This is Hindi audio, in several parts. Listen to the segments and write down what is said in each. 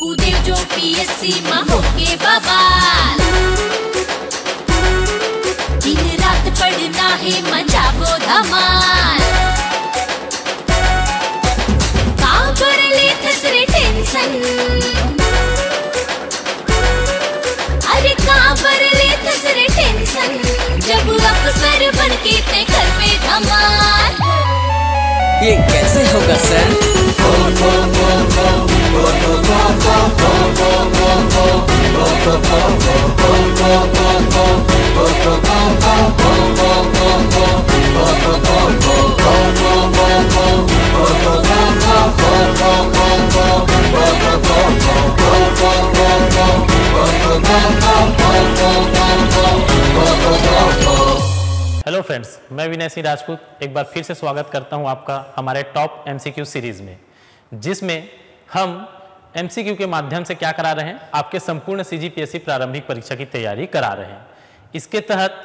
कूदे जो पीएससी मां होके बवाल, दिन रात पढ़ना है मचाओ धमाल। काबर ले थसरे टेंशन, अरे काबर ले थसरे टेंशन, जब अफसर बनके ते घर पे धमाल। ये कैसे होगा सर? हेलो फ्रेंड्स, मैं विनय सिंह राजपूत एक बार फिर से स्वागत करता हूं आपका हमारे टॉप एमसीक्यू सीरीज़ में, जिसमें हम एमसीक्यू के माध्यम से क्या करा रहे हैं, आपके संपूर्ण सीजीपीएससी प्रारंभिक परीक्षा की तैयारी करा रहे हैं। इसके तहत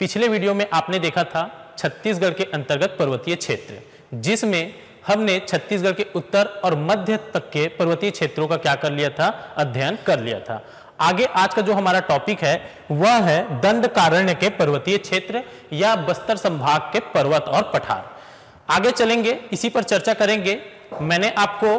पिछले वीडियो में आपने देखा था छत्तीसगढ़ के अंतर्गत पर्वतीय क्षेत्र, जिसमें हमने छत्तीसगढ़ के उत्तर और मध्य तक के पर्वतीय क्षेत्रों का क्या कर लिया था, अध्ययन कर लिया था। आगे आज का जो हमारा टॉपिक है वह है दंडकारण्य के पर्वतीय क्षेत्र या बस्तर संभाग के पर्वत और पठार। आगे चलेंगे, इसी पर चर्चा करेंगे। मैंने आपको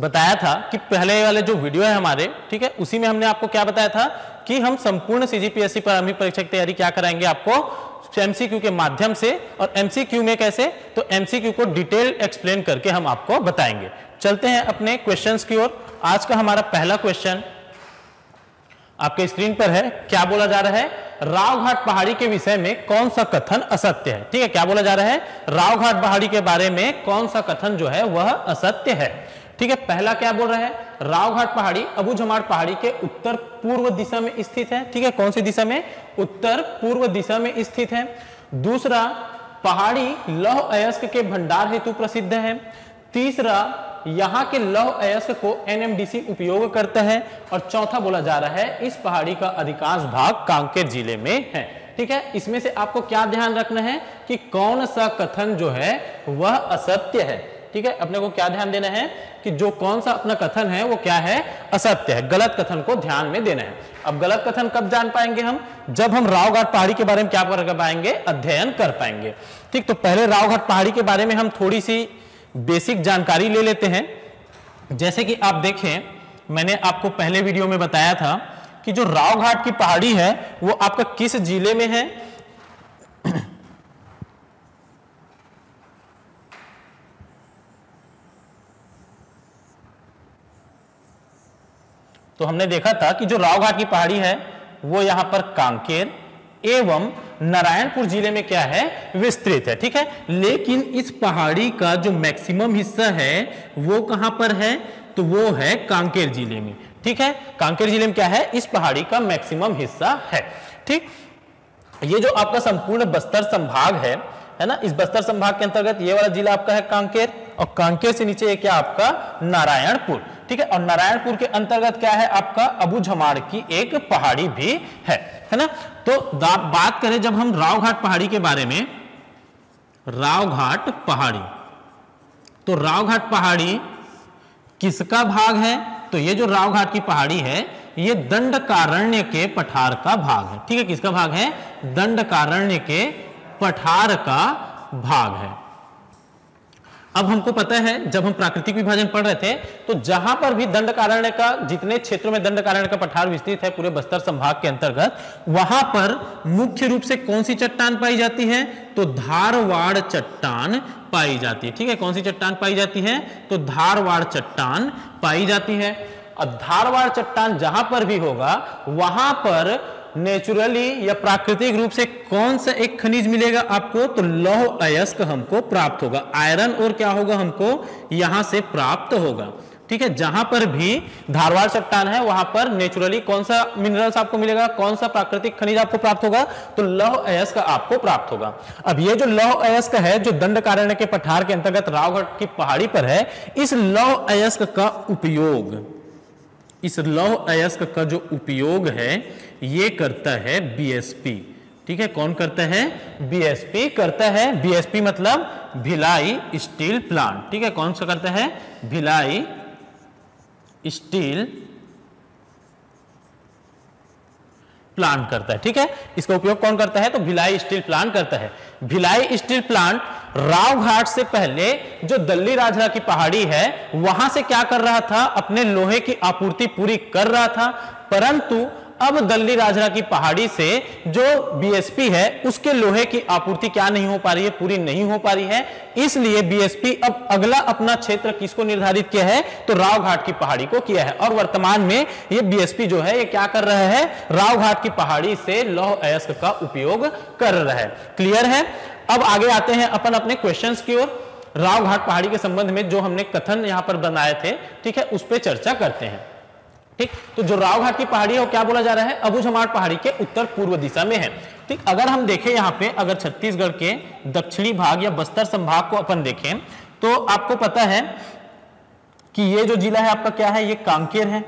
बताया था कि पहले वाले जो वीडियो है हमारे, ठीक है, उसी में हमने आपको क्या बताया था कि हम संपूर्ण सीजीपीएससी प्रारंभिक परीक्षा की तैयारी क्या कराएंगे आपको एमसीक्यू के माध्यम से, और एमसीक्यू में कैसे, तो एमसीक्यू को डिटेल एक्सप्लेन करके हम आपको बताएंगे। चलते हैं अपने क्वेश्चंस की ओर। आज का हमारा पहला क्वेश्चन आपके स्क्रीन पर है। क्या बोला जा रहा है? रावघाट पहाड़ी के विषय में कौन सा कथन असत्य है? ठीक है, क्या बोला जा रहा है? रावघाट पहाड़ी के बारे में कौन सा कथन जो है वह असत्य है। ठीक है, पहला क्या बोल रहा है? रावघाट पहाड़ी अबूझमाड़ पहाड़ी के उत्तर पूर्व दिशा में स्थित है। ठीक है, कौन सी दिशा में? उत्तर पूर्व दिशा में स्थित है। दूसरा, पहाड़ी लौह अयस्क के भंडार हेतु प्रसिद्ध है। तीसरा, यहाँ के लौह अयस्क को एनएमडीसी उपयोग करता है। और चौथा बोला जा रहा है, इस पहाड़ी का अधिकांश भाग कांकेर जिले में है। ठीक है, इसमें से आपको क्या ध्यान रखना है कि कौन सा कथन जो है वह असत्य है। ठीक है, अपने को क्या ध्यान देना है कि जो कौन सा अपना कथन है वो क्या है, असत्य है। गलत कथन को ध्यान में देना है। अब गलत कथन कब जान पाएंगे हम? जब हम रावघाट पहाड़ी के बारे में क्या कर पाएंगे, अध्ययन कर पाएंगे। ठीक, तो पहले रावघाट पहाड़ी के बारे में हम थोड़ी सी बेसिक जानकारी ले लेते हैं। जैसे कि आप देखें, मैंने आपको पहले वीडियो में बताया था कि जो रावघाट की पहाड़ी है वो आपका किस जिले में है। तो हमने देखा था कि जो रावघाट की पहाड़ी है वो यहां पर कांकेर एवं नारायणपुर जिले में क्या है, विस्तृत है। ठीक है, लेकिन इस पहाड़ी का जो मैक्सिमम हिस्सा है वो कहां पर है, तो वो है कांकेर जिले में। ठीक है, कांकेर जिले में क्या है, इस पहाड़ी का मैक्सिमम हिस्सा है। ठीक, ये जो आपका संपूर्ण बस्तर संभाग है ना, इस बस्तर संभाग के अंतर्गत ये वाला जिला आपका है कांकेर, और कांकेर से नीचे ये क्या आपका नारायणपुर। ठीक है, और नारायणपुर के अंतर्गत क्या है आपका अबूझमाड़ की एक पहाड़ी भी है ना। तो बात करें जब हम रावघाट पहाड़ी के बारे में, रावघाट पहाड़ी, तो रावघाट पहाड़ी किसका भाग है? तो ये जो रावघाट की पहाड़ी है ये दंडकारण्य के पठार का भाग है। ठीक है, किसका भाग है? दंडकारण्य के पठार का भाग है। अब हमको पता है जब हम प्राकृतिक विभाजन पढ़ रहे थे, तो जहां पर भी दंडकारण्य का, जितने क्षेत्रों में दंडकारण्य का पठार विस्तृत है पूरे बस्तर संभाग के अंतर्गत, वहां पर मुख्य रूप से कौन सी चट्टान पाई जाती है, तो धारवाड़ चट्टान पाई जाती है। ठीक है, कौन सी चट्टान पाई जाती है, तो धारवाड़ चट्टान पाई जाती है। और धारवाड़ चट्टान जहां पर भी होगा वहां पर नेचुरली या प्राकृतिक रूप से कौन सा एक खनिज मिलेगा आपको, तो लौह अयस्क हमको प्राप्त होगा। आयरन और क्या होगा, हमको यहां से प्राप्त होगा। ठीक है, जहां पर भी धारवाड़ चट्टान है वहां पर नेचुरली कौन सा मिनरल्स आपको मिलेगा, कौन सा प्राकृतिक खनिज आपको प्राप्त होगा, तो लौह अयस्क आपको प्राप्त होगा। अब ये जो लौह अयस्क है जो दंडकारण्य के पठार के अंतर्गत रावघाट की पहाड़ी पर है, इस लौह अयस्क का उपयोग, इस लौह अयस्क का जो उपयोग है ये करता है बीएसपी। ठीक है, कौन करता है? बीएसपी करता है। बीएसपी मतलब भिलाई स्टील प्लांट। ठीक है, कौन सा करता है? भिलाई स्टील प्लांट करता है। ठीक है, इसका उपयोग कौन करता है? तो भिलाई स्टील प्लांट करता है। भिलाई स्टील प्लांट रावघाट से पहले जो दल्ली राजहरा की पहाड़ी है वहां से क्या कर रहा था? अपने लोहे की आपूर्ति पूरी कर रहा था। परंतु अब दल्ली राजहरा की पहाड़ी से जो बीएसपी है उसके लोहे की आपूर्ति क्या नहीं हो पा रही है, पूरी नहीं हो पा रही है। इसलिए बीएसपी अब अगला अपना क्षेत्र किसको निर्धारित किया है? तो रावघाट की पहाड़ी को किया है। और वर्तमान में ये बीएसपी जो है ये क्या कर रहा है? रावघाट की पहाड़ी से लौह अयस्क का उपयोग कर रहा है। क्लियर है? अब आगे आते हैं अपन अपने क्वेश्चन की ओर। रावघाट पहाड़ी के संबंध में जो हमने कथन यहां पर बनाए थे, ठीक है, उस पर चर्चा करते हैं। ठीक, तो जो रावघाट की पहाड़ी है वो क्या बोला जा रहा है? अबुझमाड़ पहाड़ी के उत्तर पूर्व दिशा में है। ठीक, अगर हम देखें यहाँ पे, अगर छत्तीसगढ़ के दक्षिणी भाग या बस्तर संभाग को अपन देखें तो आपको पता है कि ये जो जिला है आपका क्या है? ये कांकेर है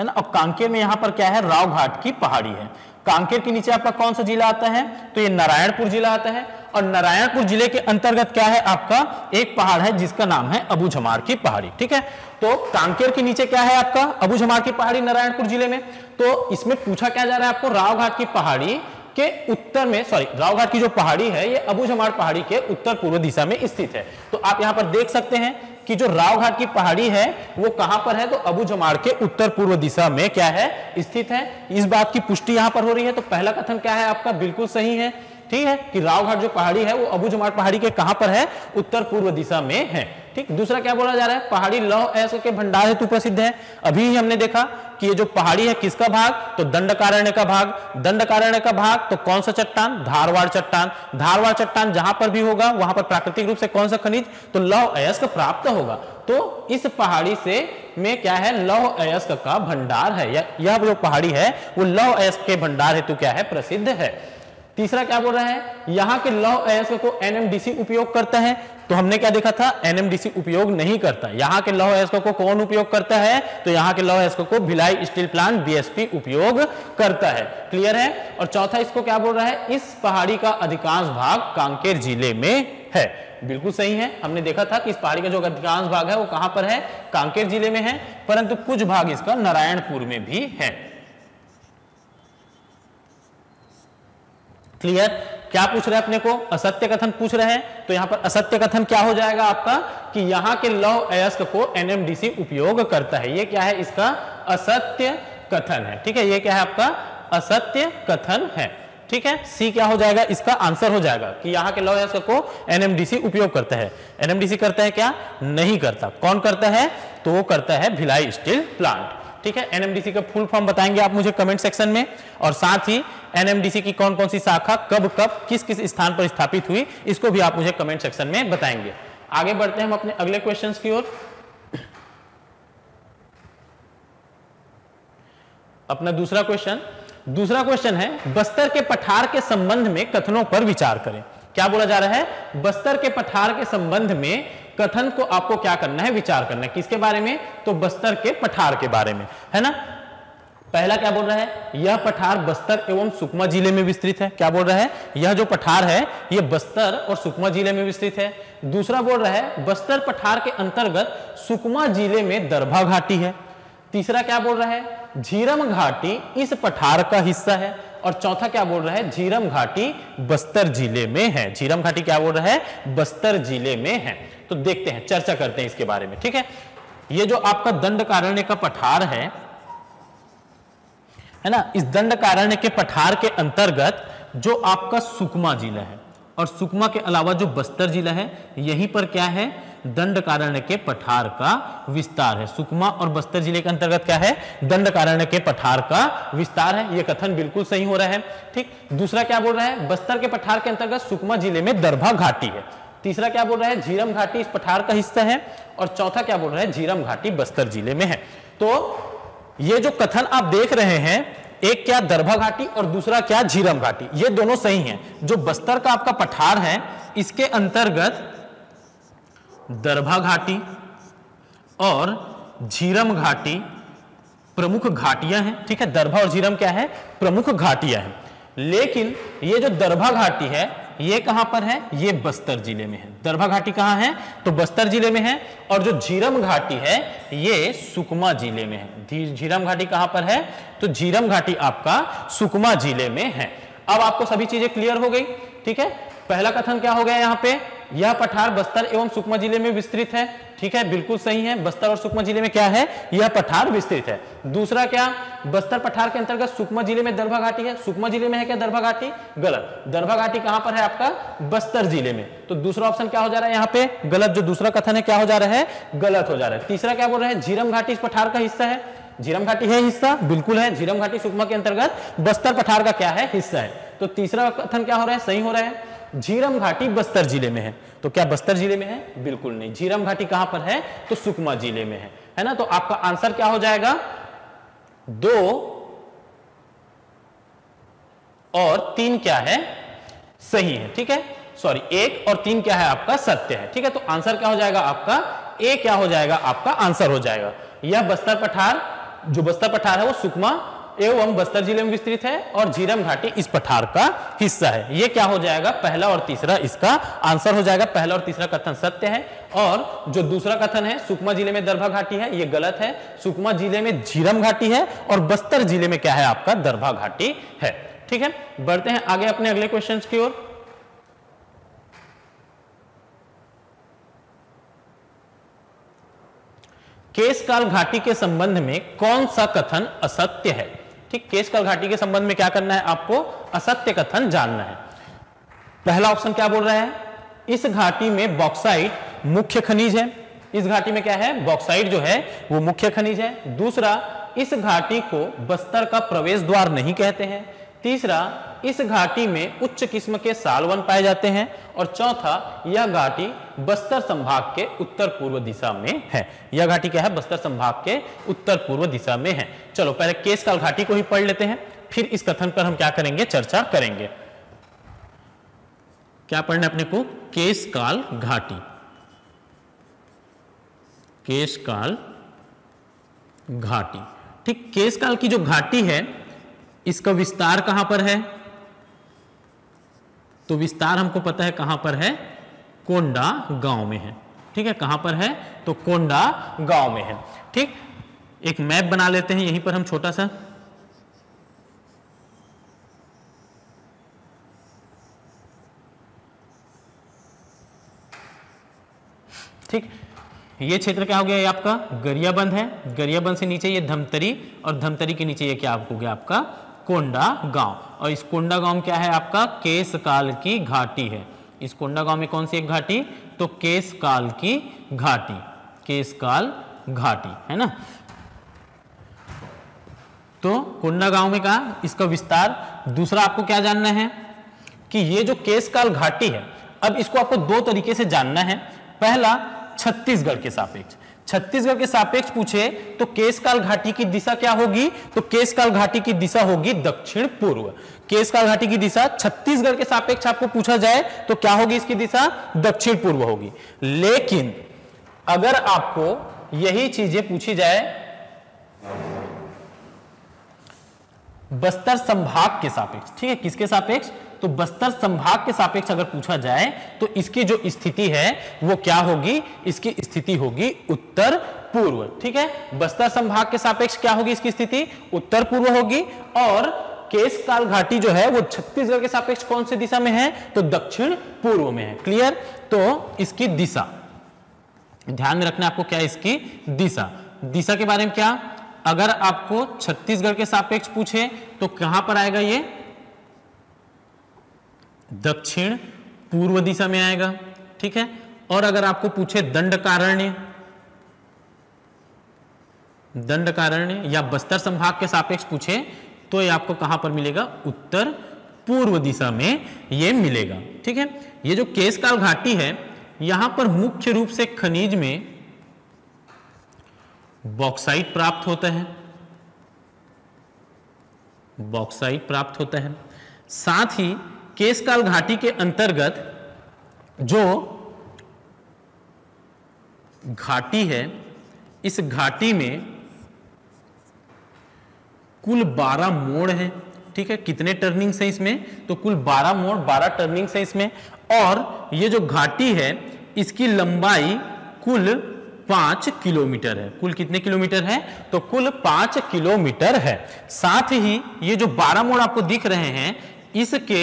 ना। अब कांकेर में यहाँ पर क्या है? रावघाट की पहाड़ी है। कांकेर के नीचे आपका कौन सा जिला आता है? तो ये नारायणपुर जिला आता है। और नारायणपुर जिले के अंतर्गत क्या है? आपका एक पहाड़ है जिसका नाम है अबूझमाड़ की पहाड़ी। ठीक है, तो कांकेर के नीचे क्या है आपका? अबूझमाड़ की पहाड़ी, नारायणपुर जिले में। तो इसमें पूछा क्या जा रहा है आपको? रावघाट की पहाड़ी के उत्तर में, सॉरी, रावघाट की जो पहाड़ी है ये अबूझमाड़ पहाड़ी के उत्तर पूर्व दिशा में स्थित है। तो आप यहां पर देख सकते हैं कि जो रावघाट की पहाड़ी है वो कहां पर है? तो अबूझमाड़ के उत्तर पूर्व दिशा में क्या है? स्थित है। इस बात की पुष्टि यहां पर हो रही है। तो पहला कथन क्या है आपका? बिल्कुल सही है। ठीक है, कि रावघाट जो पहाड़ी है वो अबूझमाड़ पहाड़ी के कहां पर है? उत्तर पूर्व दिशा में है। ठीक, दूसरा क्या बोला जा रहा है? पहाड़ी लौह अयस्क के भंडार हेतु प्रसिद्ध है। अभी ही हमने देखा कि ये जो पहाड़ी है किसका भाग? तो दंडकारण्य का भाग। दंडकारण्य का भाग तो कौन सा चट्टान? धारवाड़ चट्टान। धारवाड़ चट्टान जहां पर भी होगा वहां पर प्राकृतिक रूप से कौन सा खनिज? तो लौह अयस्क प्राप्त होगा। तो इस पहाड़ी से में क्या है? लौह अयस्क का भंडार है। यह जो पहाड़ी है वो लौह अयस्क के भंडार हेतु क्या है? प्रसिद्ध है। तीसरा क्या बोल रहा है? यहाँ के लौह अयस्क को एनएमडीसी उपयोग करता है। तो हमने क्या देखा था? एनएमडीसी उपयोग नहीं करता। यहाँ के लौह अयस्क को कौन उपयोग करता है? तो यहाँ के लौह अयस्क को भिलाई स्टील प्लांट बीएसपी उपयोग करता है। क्लियर है? और चौथा इसको क्या बोल रहा है? इस पहाड़ी का अधिकांश भाग कांकेर जिले में है। बिल्कुल सही है। हमने देखा था कि इस पहाड़ी का जो अधिकांश भाग है वो कहां पर है? कांकेर जिले में है, परंतु कुछ भाग इसका नारायणपुर में भी है। क्लियर? क्या पूछ रहे हैं अपने को? असत्य कथन पूछ रहे हैं। तो यहां पर असत्य कथन क्या हो जाएगा आपका? कि यहां के लौह अयस्क को एनएमडीसी उपयोग करता है। ये क्या है? इसका असत्य कथन है। ठीक है, ये क्या है आपका? असत्य कथन है। ठीक है, सी क्या हो जाएगा? इसका आंसर हो जाएगा कि यहाँ के लौह अयस्क को एनएमडीसी उपयोग करता है। एनएमडीसी करता है क्या? नहीं करता। कौन करता है? तो वो करता है भिलाई स्टील प्लांट। ठीक है, एनएमडीसी का फुल फॉर्म बताएंगे आप मुझे कमेंट सेक्शन में। और साथ ही एनएमडीसी की कौन कौन सी शाखा कब कब किस किस स्थान पर स्थापित हुई, इसको भी आप मुझे कमेंट सेक्शन में बताएंगे। आगे बढ़ते हैं हम अपने अगले क्वेश्चन की ओर। अपना दूसरा क्वेश्चन है, बस्तर के पठार के संबंध में कथनों पर विचार करें। क्या बोला जा रहा है? बस्तर के पठार के संबंध में कथन को आपको क्या करना है? विचार करना है। किसके बारे में? तो बस्तर के पठार के बारे में, है ना। पहला क्या बोल रहा है? यह पठार बस्तर एवं सुकमा जिले में विस्तृत है। क्या बोल रहा है? यह जो पठार है यह बस्तर और सुकमा जिले में विस्तृत है। दूसरा बोल रहा है, बस्तर पठार के अंतर्गत सुकमा जिले में दरभा घाटी है। तीसरा क्या बोल रहा है? झीरम घाटी इस पठार का हिस्सा है। और चौथा क्या बोल रहा है? झीरम घाटी बस्तर जिले में है। झीरम घाटी क्या बोल रहा है? बस्तर जिले में है। तो देखते हैं, चर्चा करते हैं इसके बारे में। ठीक है, ये जो आपका दंडकारण्य का पठार है ना, इस दंडकारण्य के पठार के अंतर्गत जो आपका सुकमा जिला है और सुकमा के अलावा जो बस्तर जिला है, यहीं पर क्या है? दंडकारण्य के पठार का विस्तार है। सुकमा और बस्तर जिले के अंतर्गत क्या है? दंडकारण्य के पठार का विस्तार है। यह कथन बिल्कुल सही हो रहा है। ठीक, दूसरा क्या बोल रहा है? बस्तर के पठार के अंतर्गत सुकमा जिले में दरभा घाटी है। तीसरा क्या बोल रहा है? झीरम घाटी इस पठार का हिस्सा है। और चौथा क्या बोल रहा है? झीरम घाटी बस्तर जिले में है। तो ये जो कथन आप देख रहे हैं, एक क्या दरभा घाटी और दूसरा क्या झीरम घाटी, ये दोनों सही है। जो बस्तर का आपका पठार है इसके अंतर्गत दरभा घाटी और झीरम घाटी प्रमुख घाटियां हैं। ठीक है, दरभा और झीरम क्या है? प्रमुख घाटियां हैं। लेकिन ये जो दरभा घाटी है ये कहां पर है? ये बस्तर जिले में है। दरभा घाटी कहां है? तो बस्तर जिले में है। और जो झीरम घाटी है ये सुकमा जिले में है। झीरम घाटी कहां पर है? तो झीरम घाटी आपका सुकमा जिले में है। अब आपको सभी चीजें क्लियर हो गई, ठीक है। पहला कथन क्या हो गया यहाँ पे? यह पठार बस्तर एवं सुकमा जिले में विस्तृत है, ठीक है, बिल्कुल सही है। बस्तर और सुकमा जिले में क्या है? यह पठार विस्तृत है। दूसरा क्या? बस्तर पठार के अंतर्गत सुकमा जिले में दरभा घाटी है। सुकमा जिले में है क्या दरभा घाटी? गलत। दरभा घाटी कहां पर है आपका? बस्तर जिले में। तो दूसरा ऑप्शन क्या हो जा रहा है यहाँ पे? गलत। जो दूसरा कथन है क्या हो जा रहा है? गलत हो जा रहा है। तीसरा क्या बोल रहे हैं? झीरम घाटी इस पठार का हिस्सा है। झीरम घाटी है हिस्सा, बिल्कुल है। झीरम घाटी सुकमा के अंतर्गत बस्तर पठार का क्या है? हिस्सा है। तो तीसरा कथन क्या हो रहा है? सही हो रहा है। झीरम घाटी बस्तर जिले में है, तो क्या बस्तर जिले में है? बिल्कुल नहीं। झीरम घाटी कहां पर है? तो सुकमा जिले में है ना। तो आपका आंसर क्या हो जाएगा? 2 और 3 क्या है? सही है, ठीक है। सॉरी, 1 और 3 क्या है आपका? सत्य है, ठीक है। तो आंसर क्या हो जाएगा आपका? ए क्या हो जाएगा आपका? आंसर हो जाएगा। यह बस्तर पठार, जो बस्तर पठार है वो सुकमा एवं बस्तर जिले में विस्तृत है और झीरम घाटी इस पठार का हिस्सा है। ये क्या हो जाएगा? पहला और तीसरा इसका आंसर हो जाएगा। पहला और तीसरा कथन सत्य है। और जो दूसरा कथन है सुकमा जिले में दरभा घाटी है, ये गलत है। सुकमा जिले में झीरम घाटी है और बस्तर जिले में क्या है आपका? दरभा घाटी है, ठीक है। बढ़ते हैं आगे अपने अगले क्वेश्चन की ओर। केशकाल घाटी के संबंध में कौन सा कथन असत्य है? ठीक, केशकाल घाटी के संबंध में क्या करना है आपको? असत्य कथन जानना है। पहला ऑप्शन क्या बोल रहा है? इस घाटी में बॉक्साइट मुख्य खनिज है। इस घाटी में क्या है? बॉक्साइट जो है वो मुख्य खनिज है। दूसरा, इस घाटी को बस्तर का प्रवेश द्वार नहीं कहते हैं। तीसरा, इस घाटी में उच्च किस्म के सालवन पाए जाते हैं। और चौथा, यह घाटी बस्तर संभाग के उत्तर पूर्व दिशा में है। यह घाटी क्या है? बस्तर संभाग के उत्तर पूर्व दिशा में है। चलो पहले केशकाल घाटी को ही पढ़ लेते हैं, फिर इस कथन पर हम क्या करेंगे? चर्चा करेंगे। क्या पढ़ना है अपने को? केशकाल घाटी। केशकाल घाटी, ठीक। केशकाल की जो घाटी है इसका विस्तार कहां पर है? तो विस्तार हमको पता है कहां पर है? कोंडा गांव में है, ठीक है। कहां पर है? तो कोंडा गांव में है, ठीक। एक मैप बना लेते हैं यहीं पर हम छोटा सा। ठीक, ये क्षेत्र क्या हो गया? ये आपका गरियाबंद है। गरियाबंद से नीचे ये धमतरी और धमतरी के नीचे ये क्या हो गया आपका? कोंडा गांव। और इस कोंडा गांव क्या है आपका? केशकाल की घाटी है। इस कोंडा गांव में कौन सी एक घाटी? तो केशकाल की घाटी। केशकाल घाटी है ना। तो कोंडा गांव में का इसका विस्तार। दूसरा आपको क्या जानना है कि ये जो केशकाल घाटी है, अब इसको आपको दो तरीके से जानना है। पहला, छत्तीसगढ़ के सापेक्ष। छत्तीसगढ़ के सापेक्ष पूछे तो केशकाल घाटी की दिशा क्या होगी? तो केशकाल घाटी की दिशा होगी दक्षिण पूर्व। केशकाल घाटी की दिशा छत्तीसगढ़ के सापेक्ष आपको पूछा जाए तो क्या होगी इसकी दिशा? दक्षिण पूर्व होगी। लेकिन अगर आपको यही चीजें पूछी जाए बस्तर संभाग के सापेक्ष, ठीक है, किसके सापेक्ष? तो बस्तर संभाग के सापेक्ष अगर पूछा जाए तो इसकी जो स्थिति है वो क्या होगी? इसकी स्थिति होगी उत्तर पूर्व, ठीक है। बस्तर संभाग के सापेक्ष क्या होगी इसकी स्थिति? उत्तर पूर्व होगी। और केशकाल घाटी जो है वो छत्तीसगढ़ के सापेक्ष कौन सी दिशा में है? तो दक्षिण पूर्व में है। क्लियर? तो इसकी दिशा ध्यान में रखना आपको। क्या इसकी दिशा? दिशा के बारे में क्या? अगर आपको छत्तीसगढ़ के सापेक्ष पूछे तो कहां पर आएगा? ये दक्षिण पूर्व दिशा में आएगा, ठीक है। और अगर आपको पूछे दंडकारण्य, दंडकारण्य या बस्तर संभाग के सापेक्ष पूछे तो ये आपको कहां पर मिलेगा? उत्तर पूर्व दिशा में ये मिलेगा, ठीक है। ये जो केशकाल घाटी है यहां पर मुख्य रूप से खनिज में बॉक्साइट प्राप्त होता है, बॉक्साइट प्राप्त होता है। साथ ही केशकाल घाटी के अंतर्गत जो घाटी है इस घाटी में कुल 12 मोड़ हैं, ठीक है। कितने टर्निंग्स हैं इसमें? तो कुल 12 मोड़ 12 टर्निंग्स हैं इसमें। और ये जो घाटी है इसकी लंबाई कुल 5 किलोमीटर है। कुल कितने किलोमीटर है? तो कुल 5 किलोमीटर है। साथ ही ये जो 12 मोड़ आपको दिख रहे हैं इसके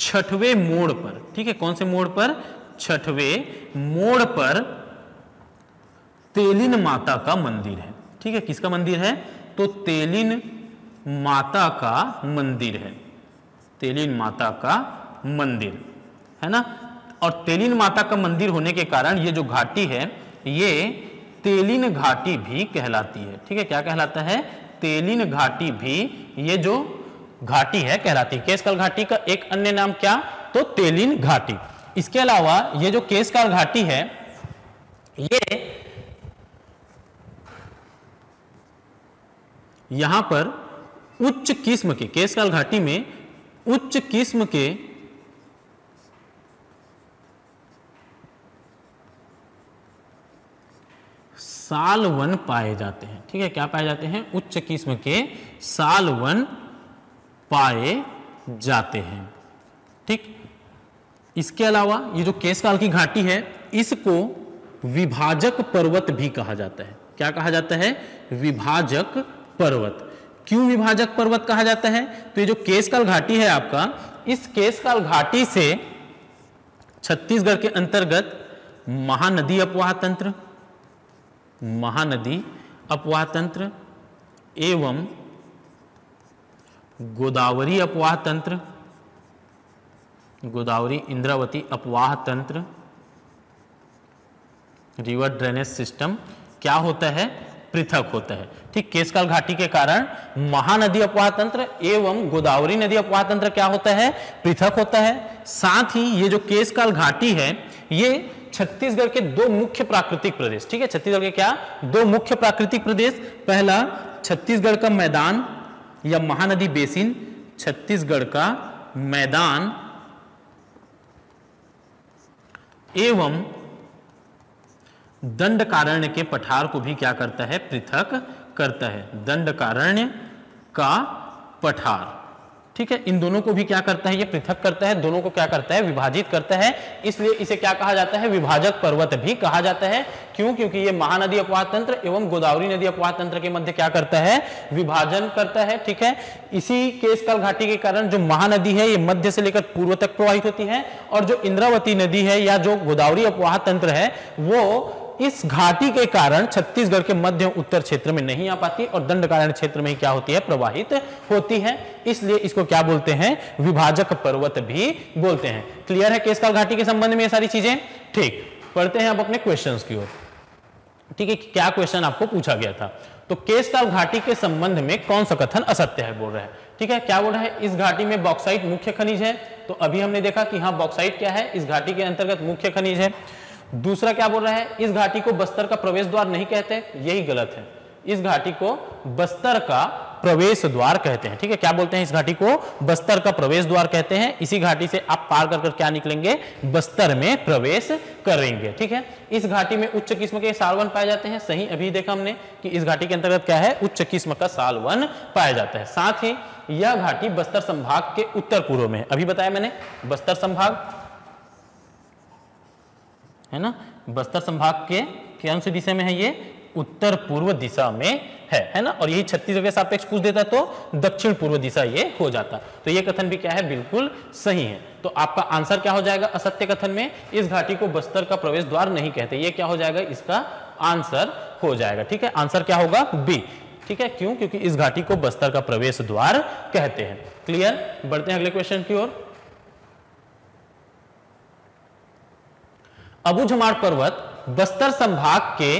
छठवें मोड़ पर, ठीक है, कौन से मोड़ पर? छठवें मोड़ पर तेलिन माता का मंदिर है। ठीक है, किसका मंदिर है? तो तेलिन माता का मंदिर है, तेलिन माता का मंदिर है ना। और तेलिन माता का मंदिर होने के कारण ये जो घाटी है ये तेलिन घाटी भी कहलाती है। ठीक है, क्या कहलाता है? तेलिन घाटी भी ये जो घाटी है कहलाती है। केसकाल घाटी का एक अन्य नाम क्या? तो तेलिन घाटी। इसके अलावा ये जो केसकाल घाटी है ये यहां पर उच्च किस्म के, केसकाल घाटी में उच्च किस्म के सालवन पाए जाते हैं। ठीक है, क्या पाए जाते हैं? उच्च किस्म के सालवन पाए जाते हैं। ठीक, इसके अलावा ये जो केसकाल की घाटी है इसको विभाजक पर्वत भी कहा जाता है। क्या कहा जाता है? विभाजक पर्वत। क्यों विभाजक पर्वत कहा जाता है? तो ये जो केसकाल घाटी है आपका, इस केसकाल घाटी से छत्तीसगढ़ के अंतर्गत महानदी अपवाह तंत्र, महानदी अपवाह तंत्र एवं गोदावरी अपवाह तंत्र, गोदावरी इंद्रावती अपवाह तंत्र, रिवर ड्रेनेज सिस्टम क्या होता है? पृथक होता है। ठीक, केसकाल घाटी के कारण महानदी अपवाह तंत्र एवं गोदावरी नदी अपवाह तंत्र क्या होता है? पृथक होता है। साथ ही ये जो केसकाल घाटी है ये छत्तीसगढ़ के दो मुख्य प्राकृतिक प्रदेश, ठीक है, छत्तीसगढ़ के क्या? दो मुख्य प्राकृतिक प्रदेश, पहला छत्तीसगढ़ का मैदान या महानदी बेसिन, छत्तीसगढ़ का मैदान एवं दंडकारण्य के पठार को भी क्या करता है? पृथक करता है। दंडकारण्य का पठार, ठीक है, इन दोनों को भी क्या करता है? ये पृथक करता है, दोनों को क्या करता है? विभाजित करता है। इसलिए इसे क्या कहा जाता है? विभाजक पर्वत भी कहा जाता है। क्यों? क्योंकि ये महानदी अपवाह तंत्र एवं गोदावरी नदी अपवाह तंत्र के मध्य क्या करता है? विभाजन करता है। ठीक है, इसी केसकाल घाटी के कारण जो महानदी है ये मध्य से लेकर पूर्व तक प्रवाहित होती है और जो इंद्रावती नदी है या जो गोदावरी अपवाह तंत्र है वो इस घाटी के कारण छत्तीसगढ़ के मध्य उत्तर क्षेत्र में नहीं आ पाती और दंडकारण्य क्षेत्र में ही क्या होती है? प्रवाहित होती है। इसलिए इसको क्या बोलते हैं? विभाजक पर्वत भी बोलते हैं। क्लियर है केसकाल घाटी के संबंध में ये सारी चीजें? ठीक, पढ़ते हैं आप अपने क्वेश्चंस की ओर। ठीक है, क्या क्वेश्चन आपको पूछा गया था? तो केसकाल घाटी के संबंध में कौन सा कथन असत्य है बोल रहा है। ठीक है, क्या बोल रहा है? इस घाटी में बॉक्साइट मुख्य खनिज है। तो अभी हमने देखा कि हाँ, बॉक्साइट क्या है? इस घाटी के अंतर्गत मुख्य खनिज है। दूसरा क्या बोल रहा है? इस घाटी को बस्तर का प्रवेश द्वार नहीं कहते, यही गलत है। इस घाटी को बस्तर का प्रवेश द्वार कहते हैं। ठीक है, क्या बोलते हैं? इस घाटी को बस्तर का प्रवेश द्वार कहते हैं। इसी घाटी से आप पार कर क्या निकलेंगे? बस्तर में प्रवेश करेंगे। ठीक है, इस घाटी में उच्च किस्म के सालवन पाए जाते हैं। सही, अभी देखा हमने कि इस घाटी के अंतर्गत क्या है? उच्च किस्म का सालवन पाया जाता है। साथ ही यह घाटी बस्तर संभाग के उत्तर पूर्व में, अभी बताया मैंने बस्तर संभाग है ना, बस्तर संभाग के कौन सी दिशा में है? ये उत्तर पूर्व दिशा में है ना। और यही छत्तीसगढ़ के सापेक्ष पूछ देता तो दक्षिण पूर्व दिशा ये हो जाता। तो ये कथन भी क्या है? बिल्कुल सही है। तो आपका आंसर क्या हो जाएगा असत्य कथन में? इस घाटी को बस्तर का प्रवेश द्वार नहीं कहते, ये क्या हो जाएगा? इसका आंसर हो जाएगा। ठीक है, आंसर क्या होगा? बी। ठीक है, क्यों? क्योंकि इस घाटी को बस्तर का प्रवेश द्वार कहते हैं। क्लियर, बढ़ते हैं अगले क्वेश्चन की ओर। अबूझमाड़ पर्वत बस्तर संभाग के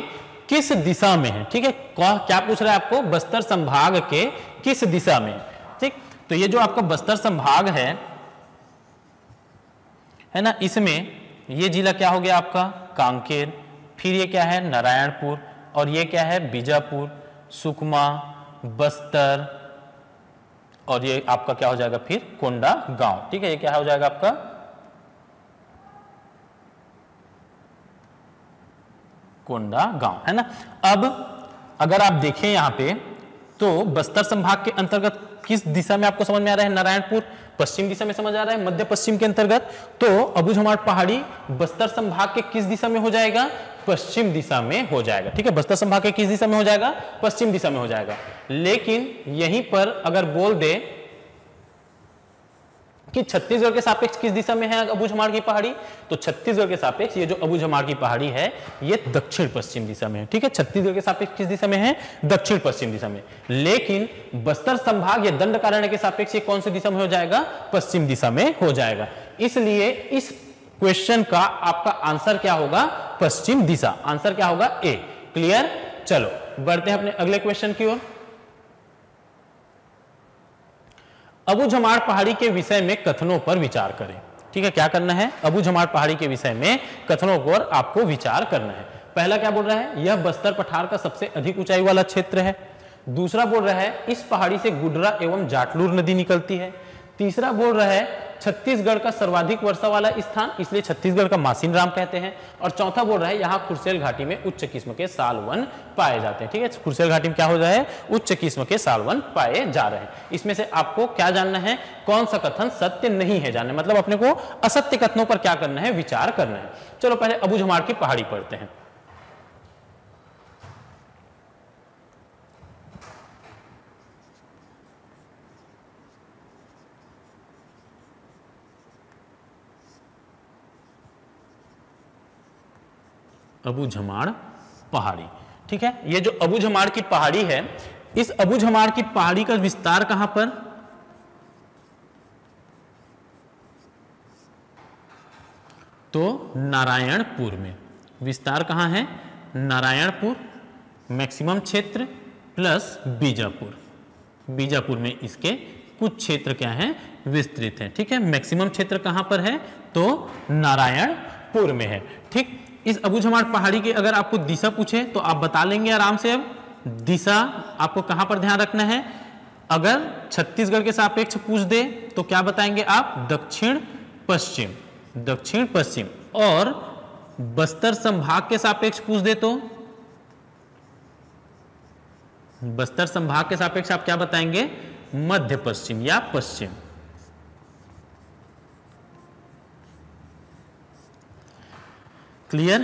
किस दिशा में है? ठीक है, क्या पूछ रहा है आपको? बस्तर संभाग के किस दिशा में। ठीक, तो ये जो आपका बस्तर संभाग है ना, इसमें ये जिला क्या हो गया आपका? कांकेर। फिर ये क्या है? नारायणपुर। और ये क्या है? बीजापुर, सुकमा, बस्तर और ये आपका क्या हो जाएगा फिर? कोंडा गांव। ठीक है, ये क्या हो जाएगा आपका? कोंडा गांव है ना। अब अगर आप देखें यहां पे तो बस्तर संभाग के अंतर्गत किस दिशा में आपको समझ में आ रहा है? नारायणपुर पश्चिम दिशा में समझ आ रहा है, मध्य पश्चिम के अंतर्गत। तो अबूझमाड़ पहाड़ी बस्तर संभाग के किस दिशा में हो जाएगा? पश्चिम दिशा में हो जाएगा। ठीक है, बस्तर संभाग के किस दिशा में हो जाएगा? पश्चिम दिशा में हो जाएगा। लेकिन यहीं पर अगर बोल दे कि छत्तीसगढ़ के सापेक्ष किस दिशा में है अबूझमाड़ की पहाड़ी, तो छत्तीसगढ़ के सापेक्ष ये जो अबूझमाड़ की पहाड़ी है ये दक्षिण पश्चिम दिशा में है। ठीक है, छत्तीसगढ़ के सापेक्ष किस दिशा में है? दक्षिण पश्चिम दिशा में। लेकिन बस्तर संभाग या दंडकारण्य के सापेक्ष ये कौन सी दिशा में हो जाएगा? पश्चिम दिशा में हो जाएगा। इसलिए इस क्वेश्चन का आपका आंसर क्या होगा? पश्चिम दिशा। आंसर क्या होगा? ए। क्लियर। चलो बढ़ते हैं अपने अगले क्वेश्चन की ओर। अबूझमाड़ पहाड़ी के विषय में कथनों पर विचार करें। ठीक है, क्या करना है? अबूझमाड़ पहाड़ी के विषय में कथनों पर आपको विचार करना है। पहला क्या बोल रहा है? यह बस्तर पठार का सबसे अधिक ऊंचाई वाला क्षेत्र है। दूसरा बोल रहा है इस पहाड़ी से गुडरा एवं जाटलूर नदी निकलती है। तीसरा बोल रहा है छत्तीसगढ़ का सर्वाधिक वर्षा वाला स्थान, इसलिए छत्तीसगढ़ का मासिनराम कहते हैं। और चौथा बोल रहा है यहाँ खुर्सेल घाटी में उच्च किस्म के सालवन पाए जाते हैं। ठीक है, खुर्सेल घाटी में क्या हो रहा है? उच्च किस्म के सालवन पाए जा रहे हैं। इसमें से आपको क्या जानना है? कौन सा कथन सत्य नहीं है जानना, मतलब अपने को असत्य कथनों पर क्या करना है? विचार करना है। चलो पहले अबूझमाड़ की पहाड़ी पढ़ते हैं। अबूझमाड़ पहाड़ी, ठीक है, ये जो अबूझमाड़ की पहाड़ी है, इस अबूझमाड़ की पहाड़ी का विस्तार कहां पर? तो नारायणपुर में। विस्तार कहां है? नारायणपुर, मैक्सिमम क्षेत्र प्लस बीजापुर। बीजापुर में इसके कुछ क्षेत्र क्या है? विस्तृत है। ठीक है, मैक्सिमम क्षेत्र कहां पर है? तो नारायणपुर में है। ठीक, इस अबूझमाड़ पहाड़ी की अगर आपको दिशा पूछे तो आप बता लेंगे आराम से। अब दिशा आपको कहां पर ध्यान रखना है? अगर छत्तीसगढ़ के सापेक्ष पूछ दे तो क्या बताएंगे आप? दक्षिण पश्चिम, दक्षिण पश्चिम। और बस्तर संभाग के सापेक्ष पूछ दे तो बस्तर संभाग के सापेक्ष आप क्या बताएंगे? मध्य पश्चिम या पश्चिम। क्लियर।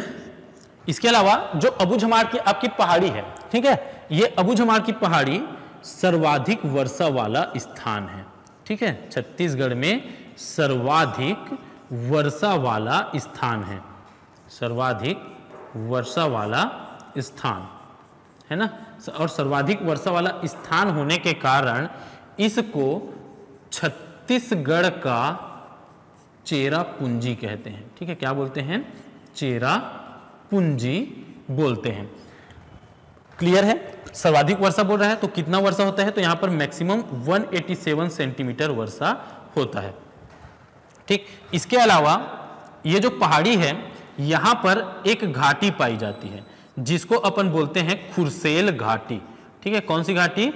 इसके अलावा जो अबूझमाड़ की आपकी पहाड़ी है, ठीक है, ये अबूझमाड़ की पहाड़ी सर्वाधिक वर्षा वाला स्थान है। ठीक है, छत्तीसगढ़ में सर्वाधिक वर्षा वाला स्थान है, सर्वाधिक वर्षा वाला स्थान है ना। और सर्वाधिक वर्षा वाला स्थान होने के कारण इसको छत्तीसगढ़ का चेरापूंजी कहते हैं। ठीक है, क्या बोलते हैं? चेरापूंजी बोलते हैं। क्लियर है। सर्वाधिक वर्षा बोल रहा है तो कितना वर्षा होता है? तो यहां पर मैक्सिमम 187 सेंटीमीटर वर्षा होता है। ठीक, इसके अलावा ये जो पहाड़ी है यहां पर एक घाटी पाई जाती है जिसको अपन बोलते हैं खुर्सेल घाटी। ठीक है, कौन सी घाटी?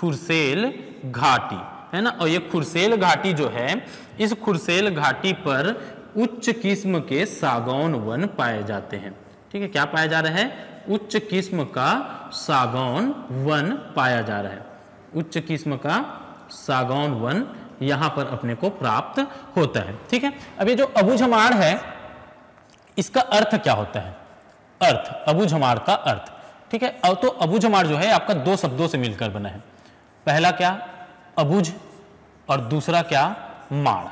खुर्सेल घाटी, है ना। और ये खुर्सेल घाटी जो है, इस खुर्सेल घाटी पर उच्च किस्म के सागौन वन पाए जाते हैं। ठीक है, क्या पाया जा रहा है? उच्च किस्म का सागौन वन पाया जा रहा है। उच्च किस्म का सागौन वन यहाँ पर अपने को प्राप्त होता है। ठीक है, अब ये जो अबूझमाड़ है इसका अर्थ क्या होता है? अर्थ, अबूझमाड़ का अर्थ, ठीक है। अब तो अबूझमाड़ जो है आपका दो शब्दों से मिलकर बना है। पहला क्या? अबूझ, और दूसरा क्या? माड़।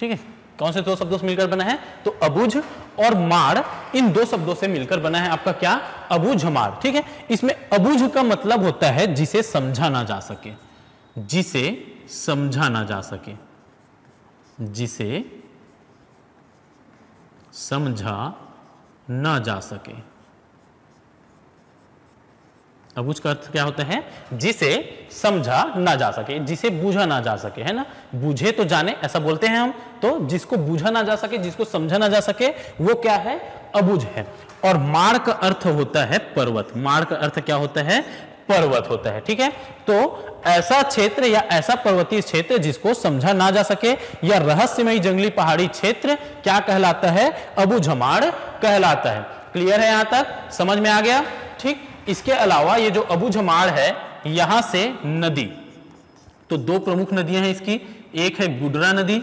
ठीक है, कौन से दो शब्दों से मिलकर बना है? तो अबूझ और माड़, इन दो शब्दों से मिलकर बना है आपका क्या? अबूझमाड़। ठीक है, इसमें अबूझ का मतलब होता है जिसे समझा ना जा सके, जिसे समझा ना जा सके, जिसे समझा ना जा सके। अबूझ का अर्थ क्या होता है? जिसे समझा ना जा सके, जिसे बूझा ना जा सके, है ना। बूझे तो जाने ऐसा बोलते हैं हम, तो जिसको बूझा ना जा सके, जिसको समझा ना जा सके, वो क्या है? अबूझ है। और माड़ का अर्थ होता है पर्वत। माड़ का अर्थ क्या होता है? पर्वत होता है। ठीक है, तो ऐसा क्षेत्र या ऐसा पर्वतीय क्षेत्र जिसको समझा ना जा सके या रहस्यमयी जंगली पहाड़ी क्षेत्र क्या कहलाता है? अबूझमाड़ कहलाता है। क्लियर है, यहां तक समझ में आ गया? ठीक, इसके अलावा ये जो अबूझमाड़ है यहां से नदी। तो दो प्रमुख नदियां हैं इसकी, एक है गुडरा नदी